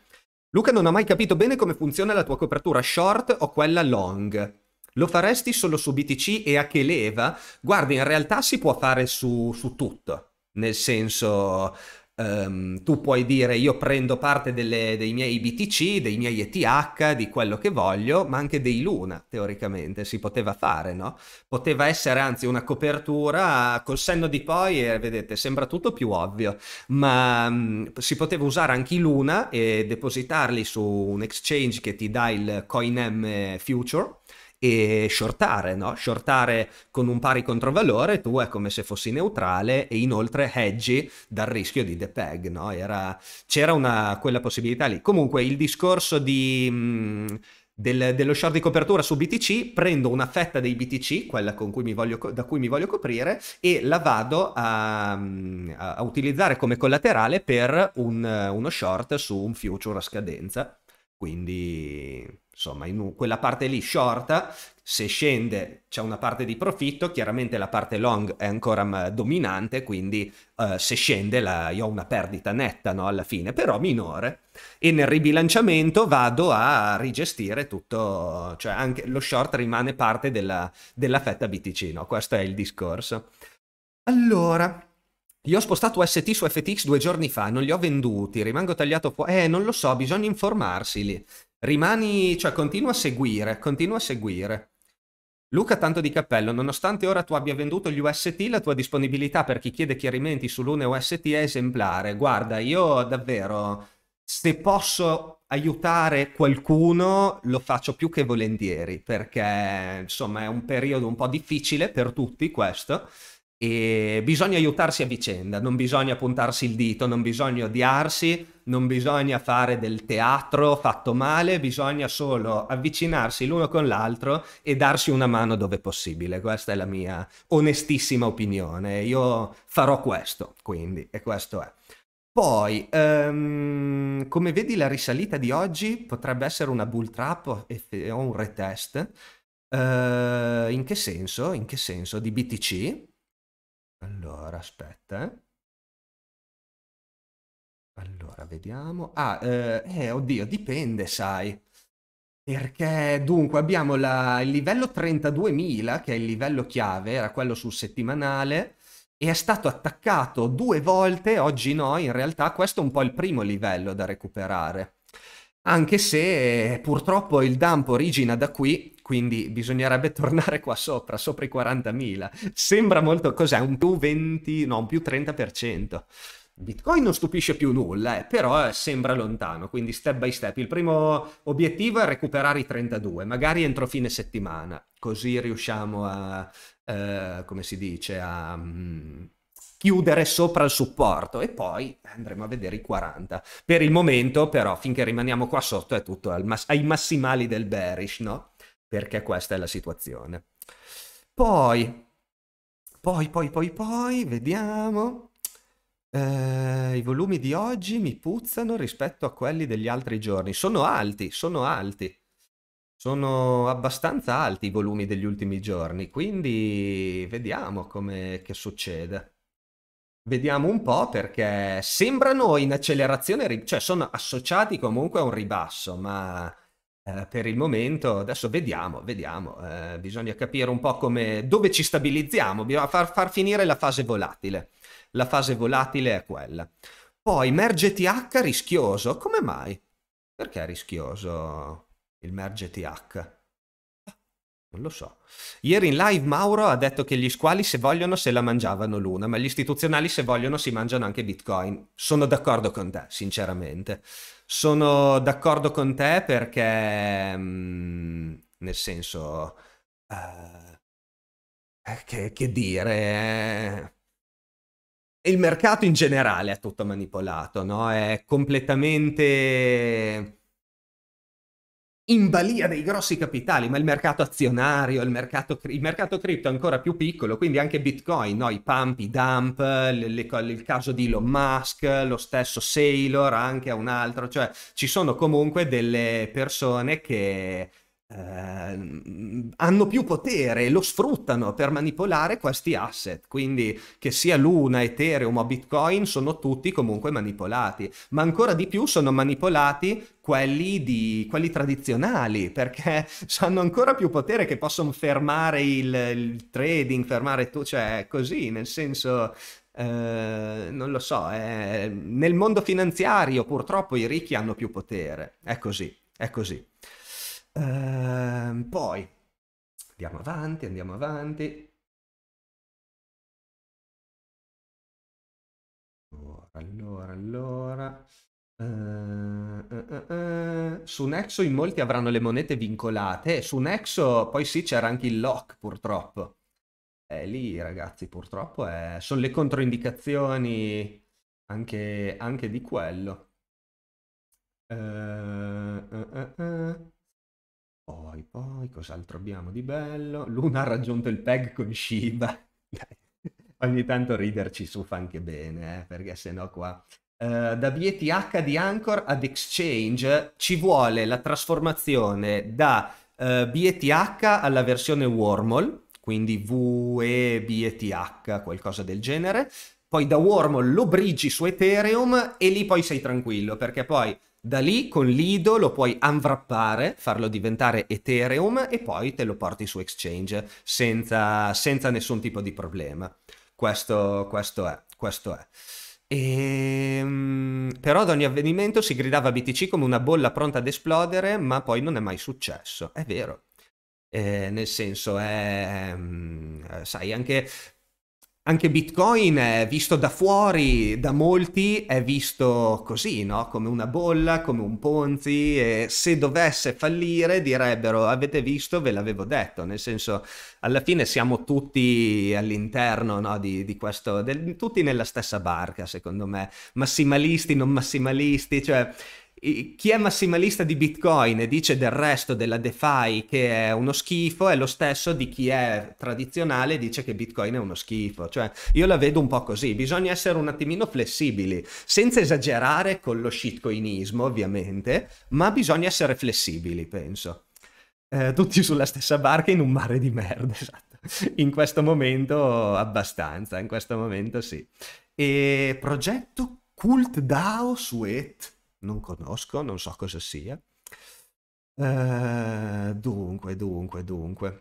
Luca, non ho mai capito bene come funziona la tua copertura short o quella long, lo faresti solo su B T C e a che leva? Guarda, in realtà si può fare su, su tutto, nel senso... Um, tu puoi dire io prendo parte delle, dei miei B T C, dei miei E T H, di quello che voglio, ma anche dei Luna, teoricamente si poteva fare, no? Poteva essere anzi una copertura, col senno di poi, eh, vedete, sembra tutto più ovvio, ma um, si poteva usare anche i Luna e depositarli su un exchange che ti dà il CoinM Future e shortare, no? Shortare con un pari controvalore, tu è come se fossi neutrale e inoltre hedgi dal rischio di depeg, no? Era... c'era una... quella possibilità lì. Comunque il discorso di, mh, del, dello short di copertura su B T C, prendo una fetta dei B T C, quella con cui mi voglio, da cui mi voglio coprire, e la vado a, a utilizzare come collaterale per un, uno short su un future a scadenza. Quindi... insomma, in quella parte lì short, se scende c'è una parte di profitto, chiaramente la parte long è ancora dominante, quindi eh, se scende la, io ho una perdita netta, no, alla fine, però minore. E nel ribilanciamento vado a rigestire tutto, cioè anche lo short rimane parte della, della fetta B T C, no? Questo è il discorso. Allora... io ho spostato U S T su F T X due giorni fa, non li ho venduti, rimango tagliato fuori... Eh, non lo so, bisogna informarsi lì. Rimani, cioè continua a seguire, continua a seguire. Luca, tanto di cappello, nonostante ora tu abbia venduto gli U S T, la tua disponibilità per chi chiede chiarimenti su Luna U S T è esemplare. Guarda, io davvero, se posso aiutare qualcuno, lo faccio più che volentieri, perché insomma è un periodo un po' difficile per tutti questo, e bisogna aiutarsi a vicenda, non bisogna puntarsi il dito, non bisogna odiarsi, non bisogna fare del teatro fatto male, bisogna solo avvicinarsi l'uno con l'altro e darsi una mano dove possibile. Questa è la mia onestissima opinione, io farò questo, quindi, e questo è. Poi, um, come vedi la risalita di oggi potrebbe essere una bull trap o un retest. Uh, in che senso? In che senso? Di B T C? Allora, aspetta, eh. Allora, vediamo. Ah, eh, eh, oddio, dipende, sai. Perché, dunque, abbiamo la, il livello trentaduemila, che è il livello chiave, era quello sul settimanale, e è stato attaccato due volte, oggi no, in realtà questo è un po' il primo livello da recuperare. Anche se purtroppo il dump origina da qui, quindi bisognerebbe tornare qua sopra, sopra i quarantamila. Sembra molto, cos'è? Un più venti, no, un più trenta per cento. Bitcoin non stupisce più nulla, eh, però sembra lontano, quindi step by step. Il primo obiettivo è recuperare i trentadue, magari entro fine settimana, così riusciamo a, eh, come si dice, a mh, chiudere sopra il supporto e poi andremo a vedere i quaranta. Per il momento però, finché rimaniamo qua sotto, è tutto al mass- ai massimali del bearish, no? Perché questa è la situazione. Poi, poi, poi, poi, poi, vediamo... Uh, i volumi di oggi mi puzzano rispetto a quelli degli altri giorni. Sono alti, sono alti. Sono abbastanza alti i volumi degli ultimi giorni, quindi vediamo come che succede. Vediamo un po' perché sembrano in accelerazione, cioè sono associati comunque a un ribasso, ma uh, per il momento adesso vediamo, vediamo. Uh, bisogna capire un po' come, dove ci stabilizziamo, bisogna far, far finire la fase volatile. La fase volatile è quella. Poi merge T H rischioso. Come mai? Perché è rischioso il merge T H? Non lo so. Ieri in live Mauro ha detto che gli squali se vogliono se la mangiavano Luna, ma gli istituzionali se vogliono si mangiano anche Bitcoin. Sono d'accordo con te, sinceramente. Sono d'accordo con te perché... Mh, nel senso... Eh, che, che dire... Eh... Il mercato in generale è tutto manipolato, no? È completamente in balia dei grossi capitali, ma il mercato azionario, il mercato, il mercato cripto è ancora più piccolo, quindi anche Bitcoin, no? I pump, i dump, le, le, il caso di Elon Musk, lo stesso Saylor, anche un altro, cioè ci sono comunque delle persone che... Eh, hanno più potere e lo sfruttano per manipolare questi asset, quindi che sia Luna, Ethereum o Bitcoin sono tutti comunque manipolati, ma ancora di più sono manipolati quelli, di, quelli tradizionali, perché hanno ancora più potere, che possono fermare il, il trading, fermare tu, cioè così, nel senso... Uh, non lo so, eh, nel mondo finanziario purtroppo i ricchi hanno più potere, è così, è così. Uh, poi andiamo avanti, andiamo avanti. Allora, allora, allora. Uh, uh, uh, uh. Su Nexo in molti avranno le monete vincolate. Su Nexo poi sì, c'era anche il lock, purtroppo. Eh, lì, ragazzi, purtroppo è... sono le controindicazioni anche, anche di quello. Uh, uh, uh, uh. Poi, poi, cos'altro abbiamo di bello? Luna ha raggiunto il peg con Shiba. Ogni tanto riderci su fa anche bene, eh, perché sennò qua... Uh, da bETH di Anchor ad Exchange ci vuole la trasformazione da uh, bETH alla versione Wormhole, quindi V E B E T H, qualcosa del genere. Poi da Wormhole lo brigi su Ethereum e lì poi sei tranquillo, perché poi... Da lì con l'I D O lo puoi unwrappare, farlo diventare Ethereum e poi te lo porti su Exchange senza, senza nessun tipo di problema. Questo, questo è, questo è. E, però ad ogni avvenimento si gridava B T C come una bolla pronta ad esplodere, ma poi non è mai successo, è vero. E, nel senso è, sai, anche... Anche Bitcoin è visto da fuori, da molti, è visto così, no? Come una bolla, come un Ponzi, e se dovesse fallire direbbero avete visto, ve l'avevo detto, nel senso alla fine siamo tutti all'interno, no? di, di questo, del, tutti nella stessa barca secondo me, massimalisti, non massimalisti, cioè... Chi è massimalista di Bitcoin e dice del resto della DeFi che è uno schifo è lo stesso di chi è tradizionale e dice che Bitcoin è uno schifo. Cioè io la vedo un po' così, bisogna essere un attimino flessibili, senza esagerare con lo shitcoinismo ovviamente, ma bisogna essere flessibili penso. eh, tutti sulla stessa barca in un mare di merda, esatto. In questo momento abbastanza, in questo momento sì. E progetto Cult DAO su E T H, non conosco, non so cosa sia. Uh, dunque, dunque, dunque.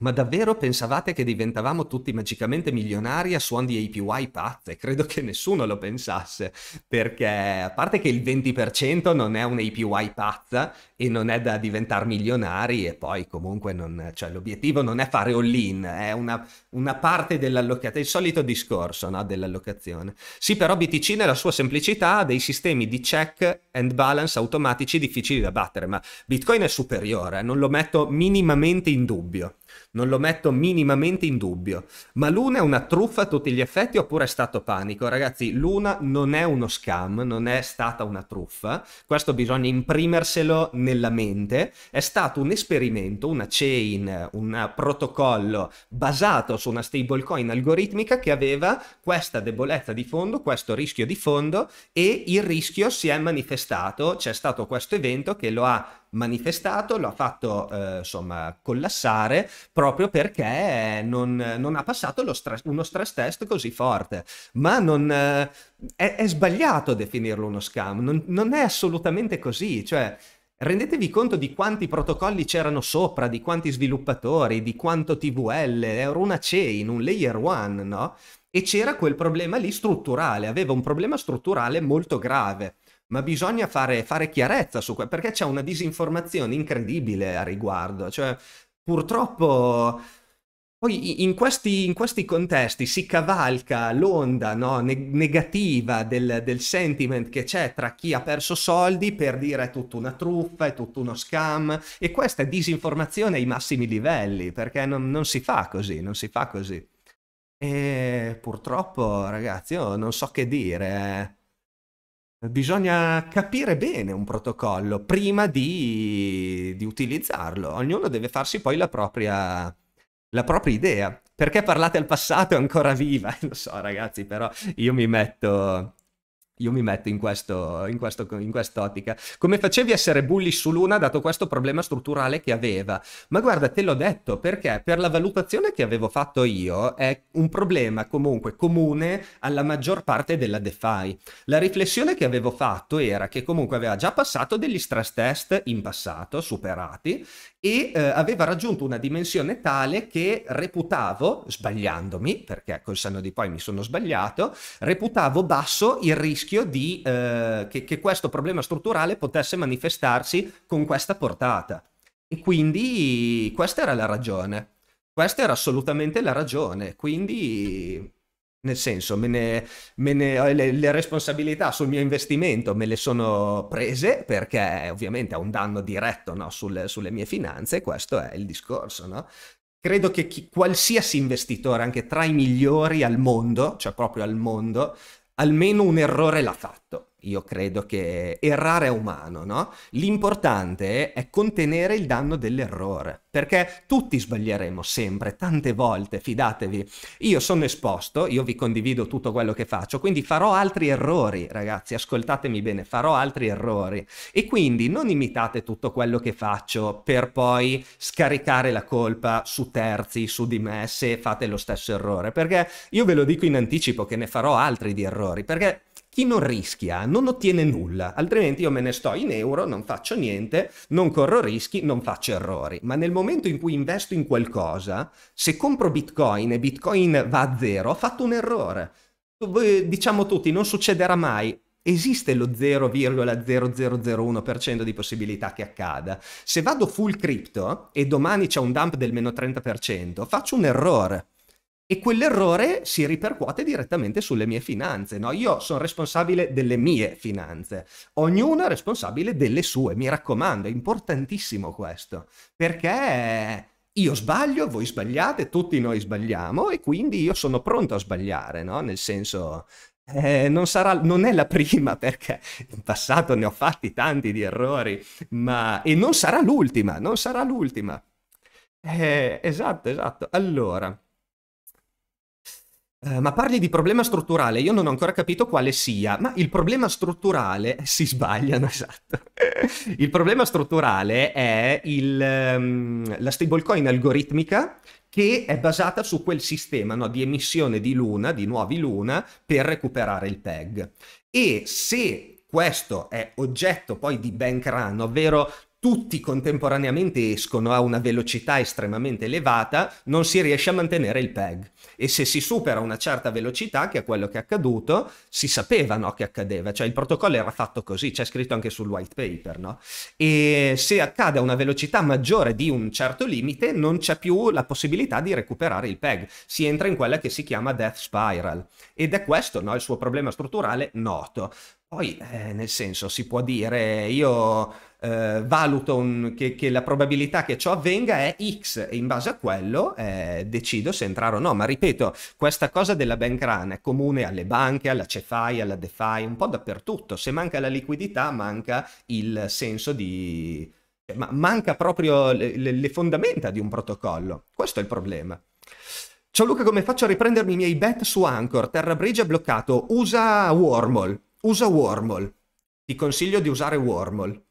Ma davvero pensavate che diventavamo tutti magicamente milionari a suon di A P Y pazze? Credo che nessuno lo pensasse, perché a parte che il venti per cento non è un A P Y pazza e non è da diventare milionari, e poi comunque non, cioè, l'obiettivo non è fare all-in, è una, una parte dell'allocazione, il solito discorso, no, dell'allocazione. Sì, però B T C nella sua semplicità ha dei sistemi di check and balance automatici difficili da battere, ma Bitcoin è superiore, non lo metto minimamente in dubbio. Non lo metto minimamente in dubbio. Ma Luna è una truffa a tutti gli effetti oppure è stato panico? Ragazzi, Luna non è uno scam, non è stata una truffa. Questo bisogna imprimerselo nella mente. È stato un esperimento, una chain, un protocollo basato su una stablecoin algoritmica che aveva questa debolezza di fondo, questo rischio di fondo, e il rischio si è manifestato. C'è stato questo evento che lo ha manifestato, lo ha fatto eh, insomma collassare, proprio perché non, non ha passato lo stress, uno stress test così forte. Ma non eh, è, è sbagliato definirlo uno scam, non, non è assolutamente così. Cioè, rendetevi conto di quanti protocolli c'erano sopra, di quanti sviluppatori, di quanto T V L, era una chain, un layer one, no? E c'era quel problema lì strutturale, aveva un problema strutturale molto grave. Ma bisogna fare, fare chiarezza su questo, perché c'è una disinformazione incredibile a riguardo. Cioè, purtroppo poi in questi, in questi contesti si cavalca l'onda, no, ne- negativa del, del sentiment che c'è tra chi ha perso soldi per dire è tutta una truffa, è tutto uno scam, e questa è disinformazione ai massimi livelli, perché non, non si fa così, non si fa così. E purtroppo, ragazzi, io non so che dire. Bisogna capire bene un protocollo prima di, di utilizzarlo. Ognuno deve farsi poi la propria, la propria idea. Perché parlate al passato è ancora viva? Lo so, ragazzi, però io mi metto... Io mi metto in questo, in questo, in quest'ottica. Come facevi a essere bullish su Luna dato questo problema strutturale che aveva? Ma guarda, te l'ho detto, perché per la valutazione che avevo fatto io è un problema comunque comune alla maggior parte della DeFi. La riflessione che avevo fatto era che comunque aveva già passato degli stress test in passato, superati, e eh, aveva raggiunto una dimensione tale che reputavo, sbagliandomi, perché col senno di poi mi sono sbagliato, reputavo basso il rischio di eh, che, che questo problema strutturale potesse manifestarsi con questa portata. E quindi questa era la ragione, questa era assolutamente la ragione. Quindi, nel senso, me ne, me ne, le, le responsabilità sul mio investimento me le sono prese, perché ovviamente ha un danno diretto, no, sul, sulle mie finanze. Questo è il discorso, no? Credo che chi, qualsiasi investitore, anche tra i migliori al mondo, cioè proprio al mondo, almeno un errore l'ha fatto. Io credo che errare è umano, no? L'importante è contenere il danno dell'errore, perché tutti sbaglieremo sempre, tante volte, fidatevi. Io sono esposto, io vi condivido tutto quello che faccio, quindi farò altri errori, ragazzi, ascoltatemi bene, farò altri errori. E quindi non imitate tutto quello che faccio per poi scaricare la colpa su terzi, su di me, se fate lo stesso errore, perché io ve lo dico in anticipo che ne farò altri di errori, perché chi non rischia non ottiene nulla, altrimenti io me ne sto in euro, non faccio niente, non corro rischi, non faccio errori. Ma nel momento in cui investo in qualcosa, se compro Bitcoin e Bitcoin va a zero, ho fatto un errore. Diciamo tutti, non succederà mai. Esiste lo zero virgola zero zero zero uno per cento di possibilità che accada. Se vado full crypto e domani c'è un dump del meno trenta per cento, faccio un errore. E quell'errore si ripercuote direttamente sulle mie finanze, no? Io sono responsabile delle mie finanze, ognuno è responsabile delle sue, mi raccomando, è importantissimo questo, perché io sbaglio, voi sbagliate, tutti noi sbagliamo, e quindi io sono pronto a sbagliare, no? Nel senso, eh, non sarà, non è la prima, perché in passato ne ho fatti tanti di errori, ma e non sarà l'ultima, non sarà l'ultima. Eh, esatto, esatto. Allora... Uh, Uh, ma parli di problema strutturale, io non ho ancora capito quale sia, ma il problema strutturale, si sbagliano, esatto, il problema strutturale è il, um, la stablecoin algoritmica che è basata su quel sistema no, di emissione di Luna, di nuovi Luna, per recuperare il P E G. E se questo è oggetto poi di bank run, ovvero tutti contemporaneamente escono a una velocità estremamente elevata, non si riesce a mantenere il P E G. E se si supera una certa velocità, che è quello che è accaduto, si sapeva no, che accadeva, cioè il protocollo era fatto così, c'è scritto anche sul white paper, no? E se accade a una velocità maggiore di un certo limite, non c'è più la possibilità di recuperare il P E G, si entra in quella che si chiama death spiral. Ed è questo no, il suo problema strutturale noto. Poi, eh, nel senso, si può dire, io eh, valuto un, che, che la probabilità che ciò avvenga è X e in base a quello eh, decido se entrare o no. Ma ripeto, questa cosa della bank run è comune alle banche, alla CeFi, alla DeFi, un po' dappertutto. Se manca la liquidità, manca il senso di... Ma manca proprio le, le fondamenta di un protocollo. Questo è il problema. Ciao Luca, come faccio a riprendermi i miei bet su Anchor? Terra Bridge è bloccato, usa Wormhole. Usa Wormhole, ti consiglio di usare Wormhole.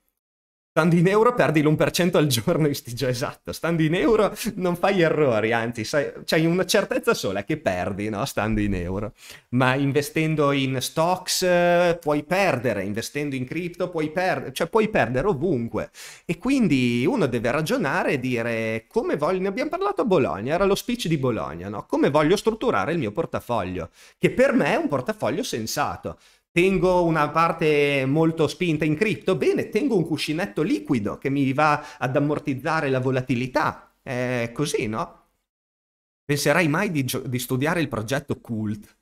Stando in euro perdi l'uno per cento al giorno, già esatto, stando in euro non fai errori, anzi c'hai una certezza sola che perdi, no? Stando in euro. Ma investendo in stocks puoi perdere, investendo in cripto puoi perdere, cioè puoi perdere ovunque. E quindi uno deve ragionare e dire come voglio, ne abbiamo parlato a Bologna, era lo speech di Bologna, no? Come voglio strutturare il mio portafoglio, che per me è un portafoglio sensato. Tengo una parte molto spinta in cripto, bene, tengo un cuscinetto liquido che mi va ad ammortizzare la volatilità, è così, no? Penserai mai di, di studiare il progetto Cult?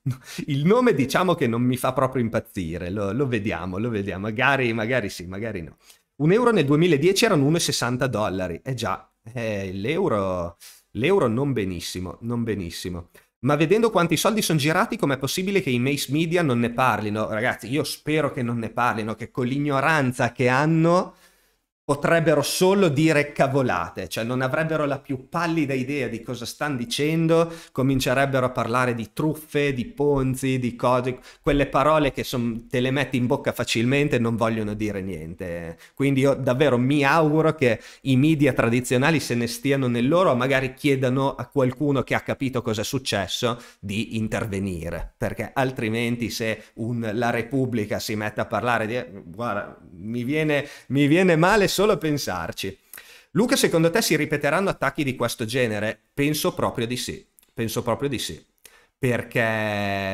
Il nome diciamo che non mi fa proprio impazzire, lo, lo vediamo, lo vediamo, magari, magari sì, magari no. Un euro nel duemiladieci erano uno virgola sessanta dollari, eh già, eh, l'euro, l'euro non benissimo, non benissimo. Ma vedendo quanti soldi sono girati, com'è possibile che i mass media non ne parlino? Ragazzi, io spero che non ne parlino, che con l'ignoranza che hanno potrebbero solo dire cavolate, cioè non avrebbero la più pallida idea di cosa stanno dicendo, comincerebbero a parlare di truffe, di ponzi, di cose, quelle parole che son, te le metti in bocca facilmente e non vogliono dire niente. Quindi io davvero mi auguro che i media tradizionali se ne stiano nel loro, o magari chiedano a qualcuno che ha capito cosa è successo di intervenire, perché altrimenti se un, la Repubblica si mette a parlare di... guarda, mi viene, mi viene male solo pensarci. Luca, secondo te si ripeteranno attacchi di questo genere? Penso proprio di sì, penso proprio di sì, perché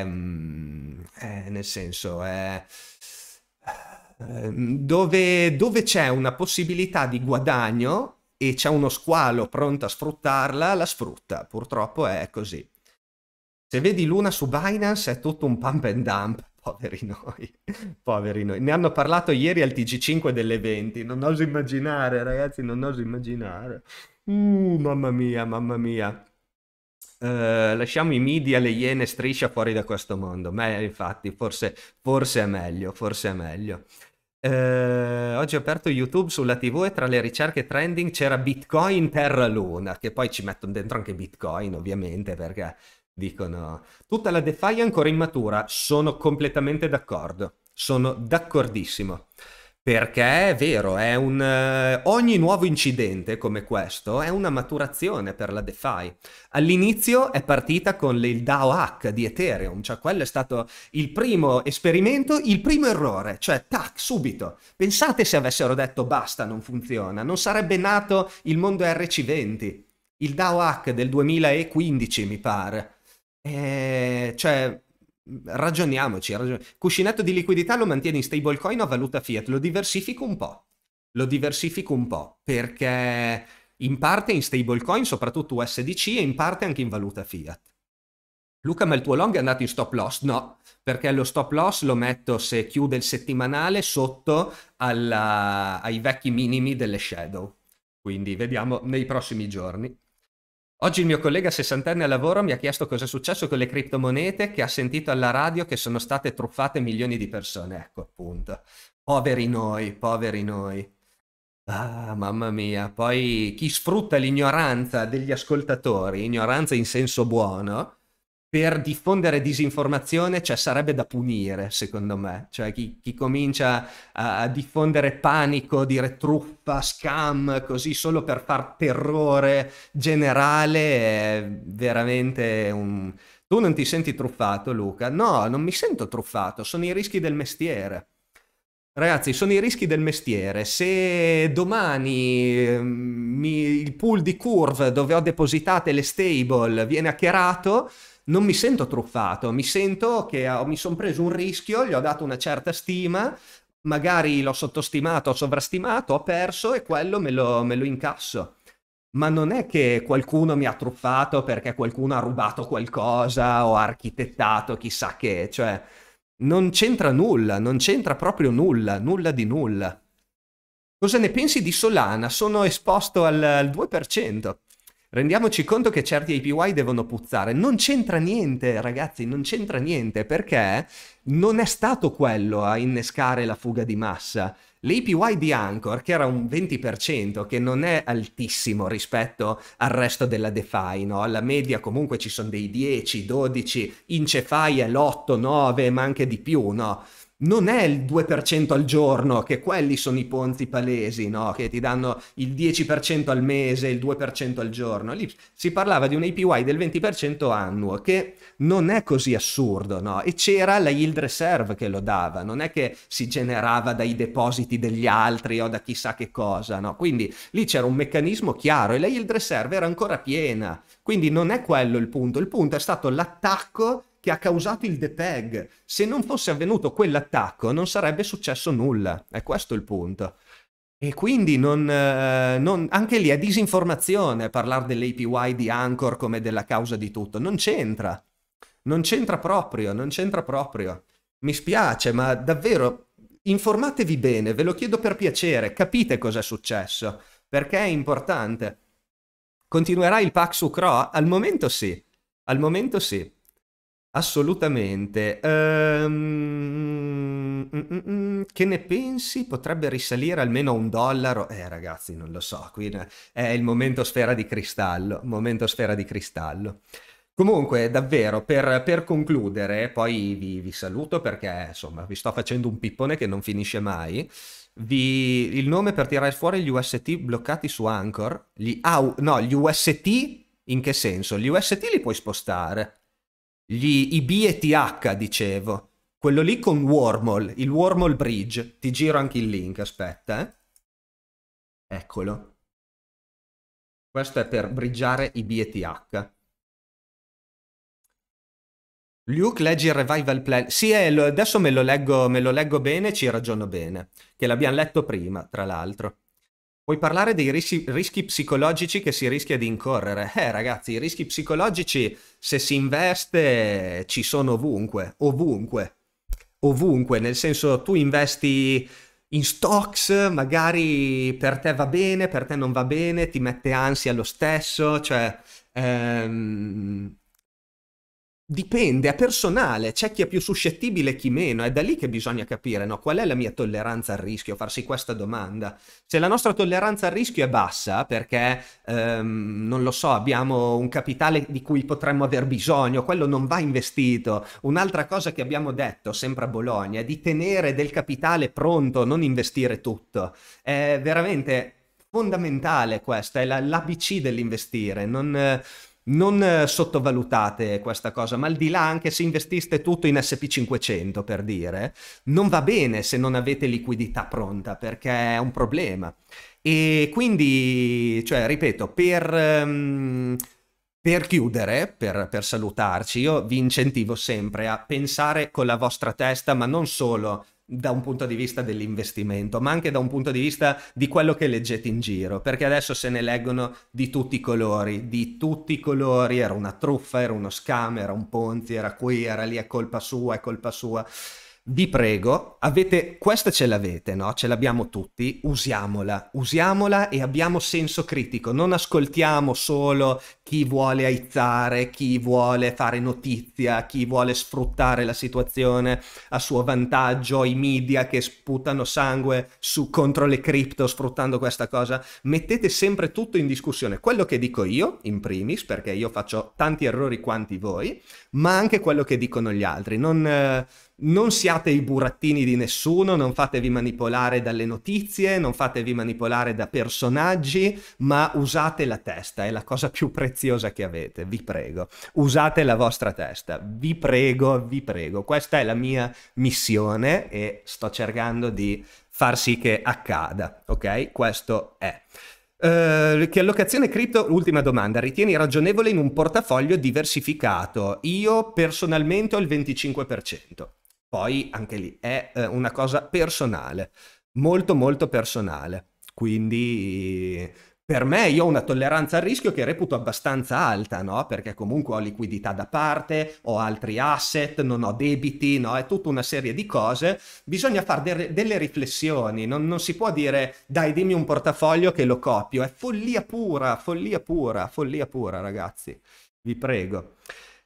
eh, nel senso eh, dove, dove c'è una possibilità di guadagno e c'è uno squalo pronto a sfruttarla, la sfrutta, purtroppo è così. Se vedi Luna su Binance è tutto un pump and dump. Poveri noi, poveri noi. Ne hanno parlato ieri al T G cinque delle venti, non oso immaginare ragazzi, non oso immaginare. Uh, mamma mia, mamma mia. Uh, lasciamo i media, le iene, striscia fuori da questo mondo. Ma infatti, forse, forse è meglio, forse è meglio. Uh, oggi ho aperto YouTube sulla tivù e tra le ricerche trending c'era Bitcoin, Terra, Luna, che poi ci mettono dentro anche Bitcoin ovviamente perché... Dicono, tutta la DeFi è ancora immatura, sono completamente d'accordo, sono d'accordissimo, perché è vero, è un, eh, ogni nuovo incidente come questo è una maturazione per la DeFi. All'inizio è partita con le, il DAO hack di Ethereum, cioè quello è stato il primo esperimento, il primo errore, cioè tac, subito. Pensate se avessero detto basta, non funziona, non sarebbe nato il mondo erre ci venti, il DAO hack del duemilaquindici mi pare. Eh, cioè, ragioniamoci, ragioniamoci. Cuscinetto di liquidità lo mantieni in stablecoin o valuta fiat? Lo diversifico un po'. Lo diversifico un po', perché in parte in stablecoin, soprattutto U S D C, e in parte anche in valuta fiat. Luca, ma il tuo long è andato in stop loss? No, perché lo stop loss lo metto, se chiude il settimanale, sotto alla, ai vecchi minimi delle shadow. Quindi vediamo nei prossimi giorni. Oggi il mio collega sessantenne al lavoro mi ha chiesto cosa è successo con le criptomonete, che ha sentito alla radio che sono state truffate milioni di persone. Ecco appunto. Poveri noi, poveri noi. Ah, mamma mia. Poi chi sfrutta l'ignoranza degli ascoltatori, ignoranza in senso buono, per diffondere disinformazione, cioè, sarebbe da punire, secondo me. Cioè, chi, chi comincia a, a diffondere panico, dire truffa, scam, così solo per far terrore generale, è veramente un... Tu non ti senti truffato, Luca? No, non mi sento truffato, sono i rischi del mestiere. Ragazzi, sono i rischi del mestiere. Se domani mi, il pool di Curve dove ho depositate le stable viene hackerato, non mi sento truffato, mi sento che ho, mi sono preso un rischio, gli ho dato una certa stima, magari l'ho sottostimato, ho sovrastimato, ho perso e quello me lo, me lo incasso. Ma non è che qualcuno mi ha truffato perché qualcuno ha rubato qualcosa o ha architettato chissà che, cioè... Non c'entra nulla, non c'entra proprio nulla, nulla di nulla. Cosa ne pensi di Solana? Sono esposto al, al due per cento. Rendiamoci conto che certi A P Y devono puzzare. Non c'entra niente, ragazzi, non c'entra niente, perché non è stato quello a innescare la fuga di massa. L'A P Y di Anchor, che era un venti per cento, che non è altissimo rispetto al resto della DeFi, no? Alla media comunque ci sono dei dieci, dodici, in CeFi è l'otto, nove, ma anche di più, no? Non è il due per cento al giorno, che quelli sono i ponzi palesi, no? Che ti danno il dieci per cento al mese, il due per cento al giorno. Lì si parlava di un A P Y del venti per cento annuo, che non è così assurdo, no? E c'era la yield reserve che lo dava, non è che si generava dai depositi degli altri o da chissà che cosa, no? Quindi lì c'era un meccanismo chiaro e la yield reserve era ancora piena. Quindi non è quello il punto, il punto è stato l'attacco che ha causato il depeg. Se non fosse avvenuto quell'attacco non sarebbe successo nulla, è questo il punto. E quindi non, eh, non, anche lì è disinformazione parlare dell'A P Y di Anchor come della causa di tutto, non c'entra, non c'entra proprio, non c'entra proprio. Mi spiace, ma davvero informatevi bene, ve lo chiedo per piacere, capite cosa è successo, perché è importante. Continuerà il pack su Cro? Al momento sì, al momento sì. Assolutamente. Um, mm, mm, che ne pensi? Potrebbe risalire almeno a un dollaro? Eh ragazzi, non lo so, qui è il momento sfera di cristallo, momento sfera di cristallo. Comunque, davvero, per, per concludere, poi vi, vi saluto perché, insomma, vi sto facendo un pippone che non finisce mai. Vi, il nome per tirare fuori gli U S T bloccati su Anchor? Gli au, no, gli U S T in che senso? Gli U S T li puoi spostare. Gli, i bETH, dicevo, quello lì con Wormhole, il Wormhole Bridge, ti giro anche il link, aspetta, eh? Eccolo, questo è per bridgeare i bETH. Luke, leggi il revival plan? Sì, eh, lo, adesso me lo, leggo, me lo leggo bene, ci ragiono bene, che l'abbiamo letto prima, tra l'altro. Puoi parlare dei rischi, rischi psicologici che si rischia di incorrere? Eh ragazzi, i rischi psicologici, se si investe, ci sono ovunque, ovunque, ovunque, nel senso tu investi in stocks, magari per te va bene, per te non va bene, ti mette ansia lo stesso, cioè... Ehm... Dipende, è personale, c'è chi è più suscettibile e chi meno, è da lì che bisogna capire, no? Qual è la mia tolleranza al rischio, farsi questa domanda. Se la nostra tolleranza al rischio è bassa perché, ehm, non lo so, abbiamo un capitale di cui potremmo aver bisogno, quello non va investito. Un'altra cosa che abbiamo detto, sempre a Bologna, è di tenere del capitale pronto, non investire tutto. È veramente fondamentale questa, è l'A B C dell'investire, non... Eh, Non sottovalutate questa cosa, ma al di là anche se investiste tutto in S and P cinquecento, per dire, non va bene se non avete liquidità pronta, perché è un problema. E quindi, cioè, ripeto, per... Um... Per chiudere, per, per salutarci, io vi incentivo sempre a pensare con la vostra testa, ma non solo da un punto di vista dell'investimento, ma anche da un punto di vista di quello che leggete in giro, perché adesso se ne leggono di tutti i colori, di tutti i colori, era una truffa, era uno scam, era un ponzi, era qui, era lì, è colpa sua, è colpa sua. vi prego, avete, questa ce l'avete, no? Ce l'abbiamo tutti, usiamola, usiamola e abbiamo senso critico, non ascoltiamo solo chi vuole aizzare, chi vuole fare notizia, chi vuole sfruttare la situazione a suo vantaggio, i media che sputano sangue su, contro le cripto sfruttando questa cosa. Mettete sempre tutto in discussione, quello che dico io in primis, perché io faccio tanti errori quanti voi, ma anche quello che dicono gli altri. Non, eh, non siate i burattini di nessuno, non fatevi manipolare dalle notizie, non fatevi manipolare da personaggi, ma usate la testa, è la cosa più preziosa che avete, vi prego. Usate la vostra testa, vi prego, vi prego. Questa è la mia missione e sto cercando di far sì che accada, ok? Questo è. Uh, che allocazione cripto, ultima domanda, ritieni ragionevole in un portafoglio diversificato? Io personalmente ho il venticinque per cento. Poi anche lì è eh, una cosa personale, molto molto personale, quindi per me io ho una tolleranza al rischio che reputo abbastanza alta, no? Perché comunque ho liquidità da parte, ho altri asset, non ho debiti, no? È tutta una serie di cose, bisogna fare de delle riflessioni, non, non si può dire dai dimmi un portafoglio che lo copio, è follia pura, follia pura, follia pura ragazzi, vi prego.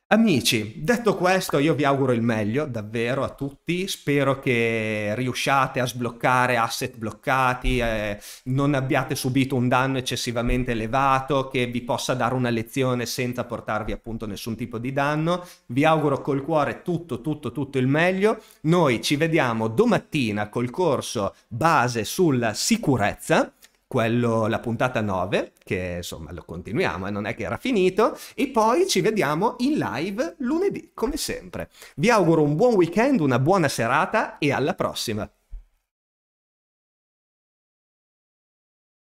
Amici, detto questo io vi auguro il meglio davvero a tutti, spero che riusciate a sbloccare asset bloccati, eh, non abbiate subito un danno eccessivamente elevato, che vi possa dare una lezione senza portarvi appunto nessun tipo di danno. Vi auguro col cuore tutto tutto tutto il meglio, noi ci vediamo domattina col corso base sulla sicurezza, quello, la puntata nove, che insomma lo continuiamo e non è che era finito, e poi ci vediamo in live lunedì come sempre. Vi auguro un buon weekend, una buona serata e alla prossima.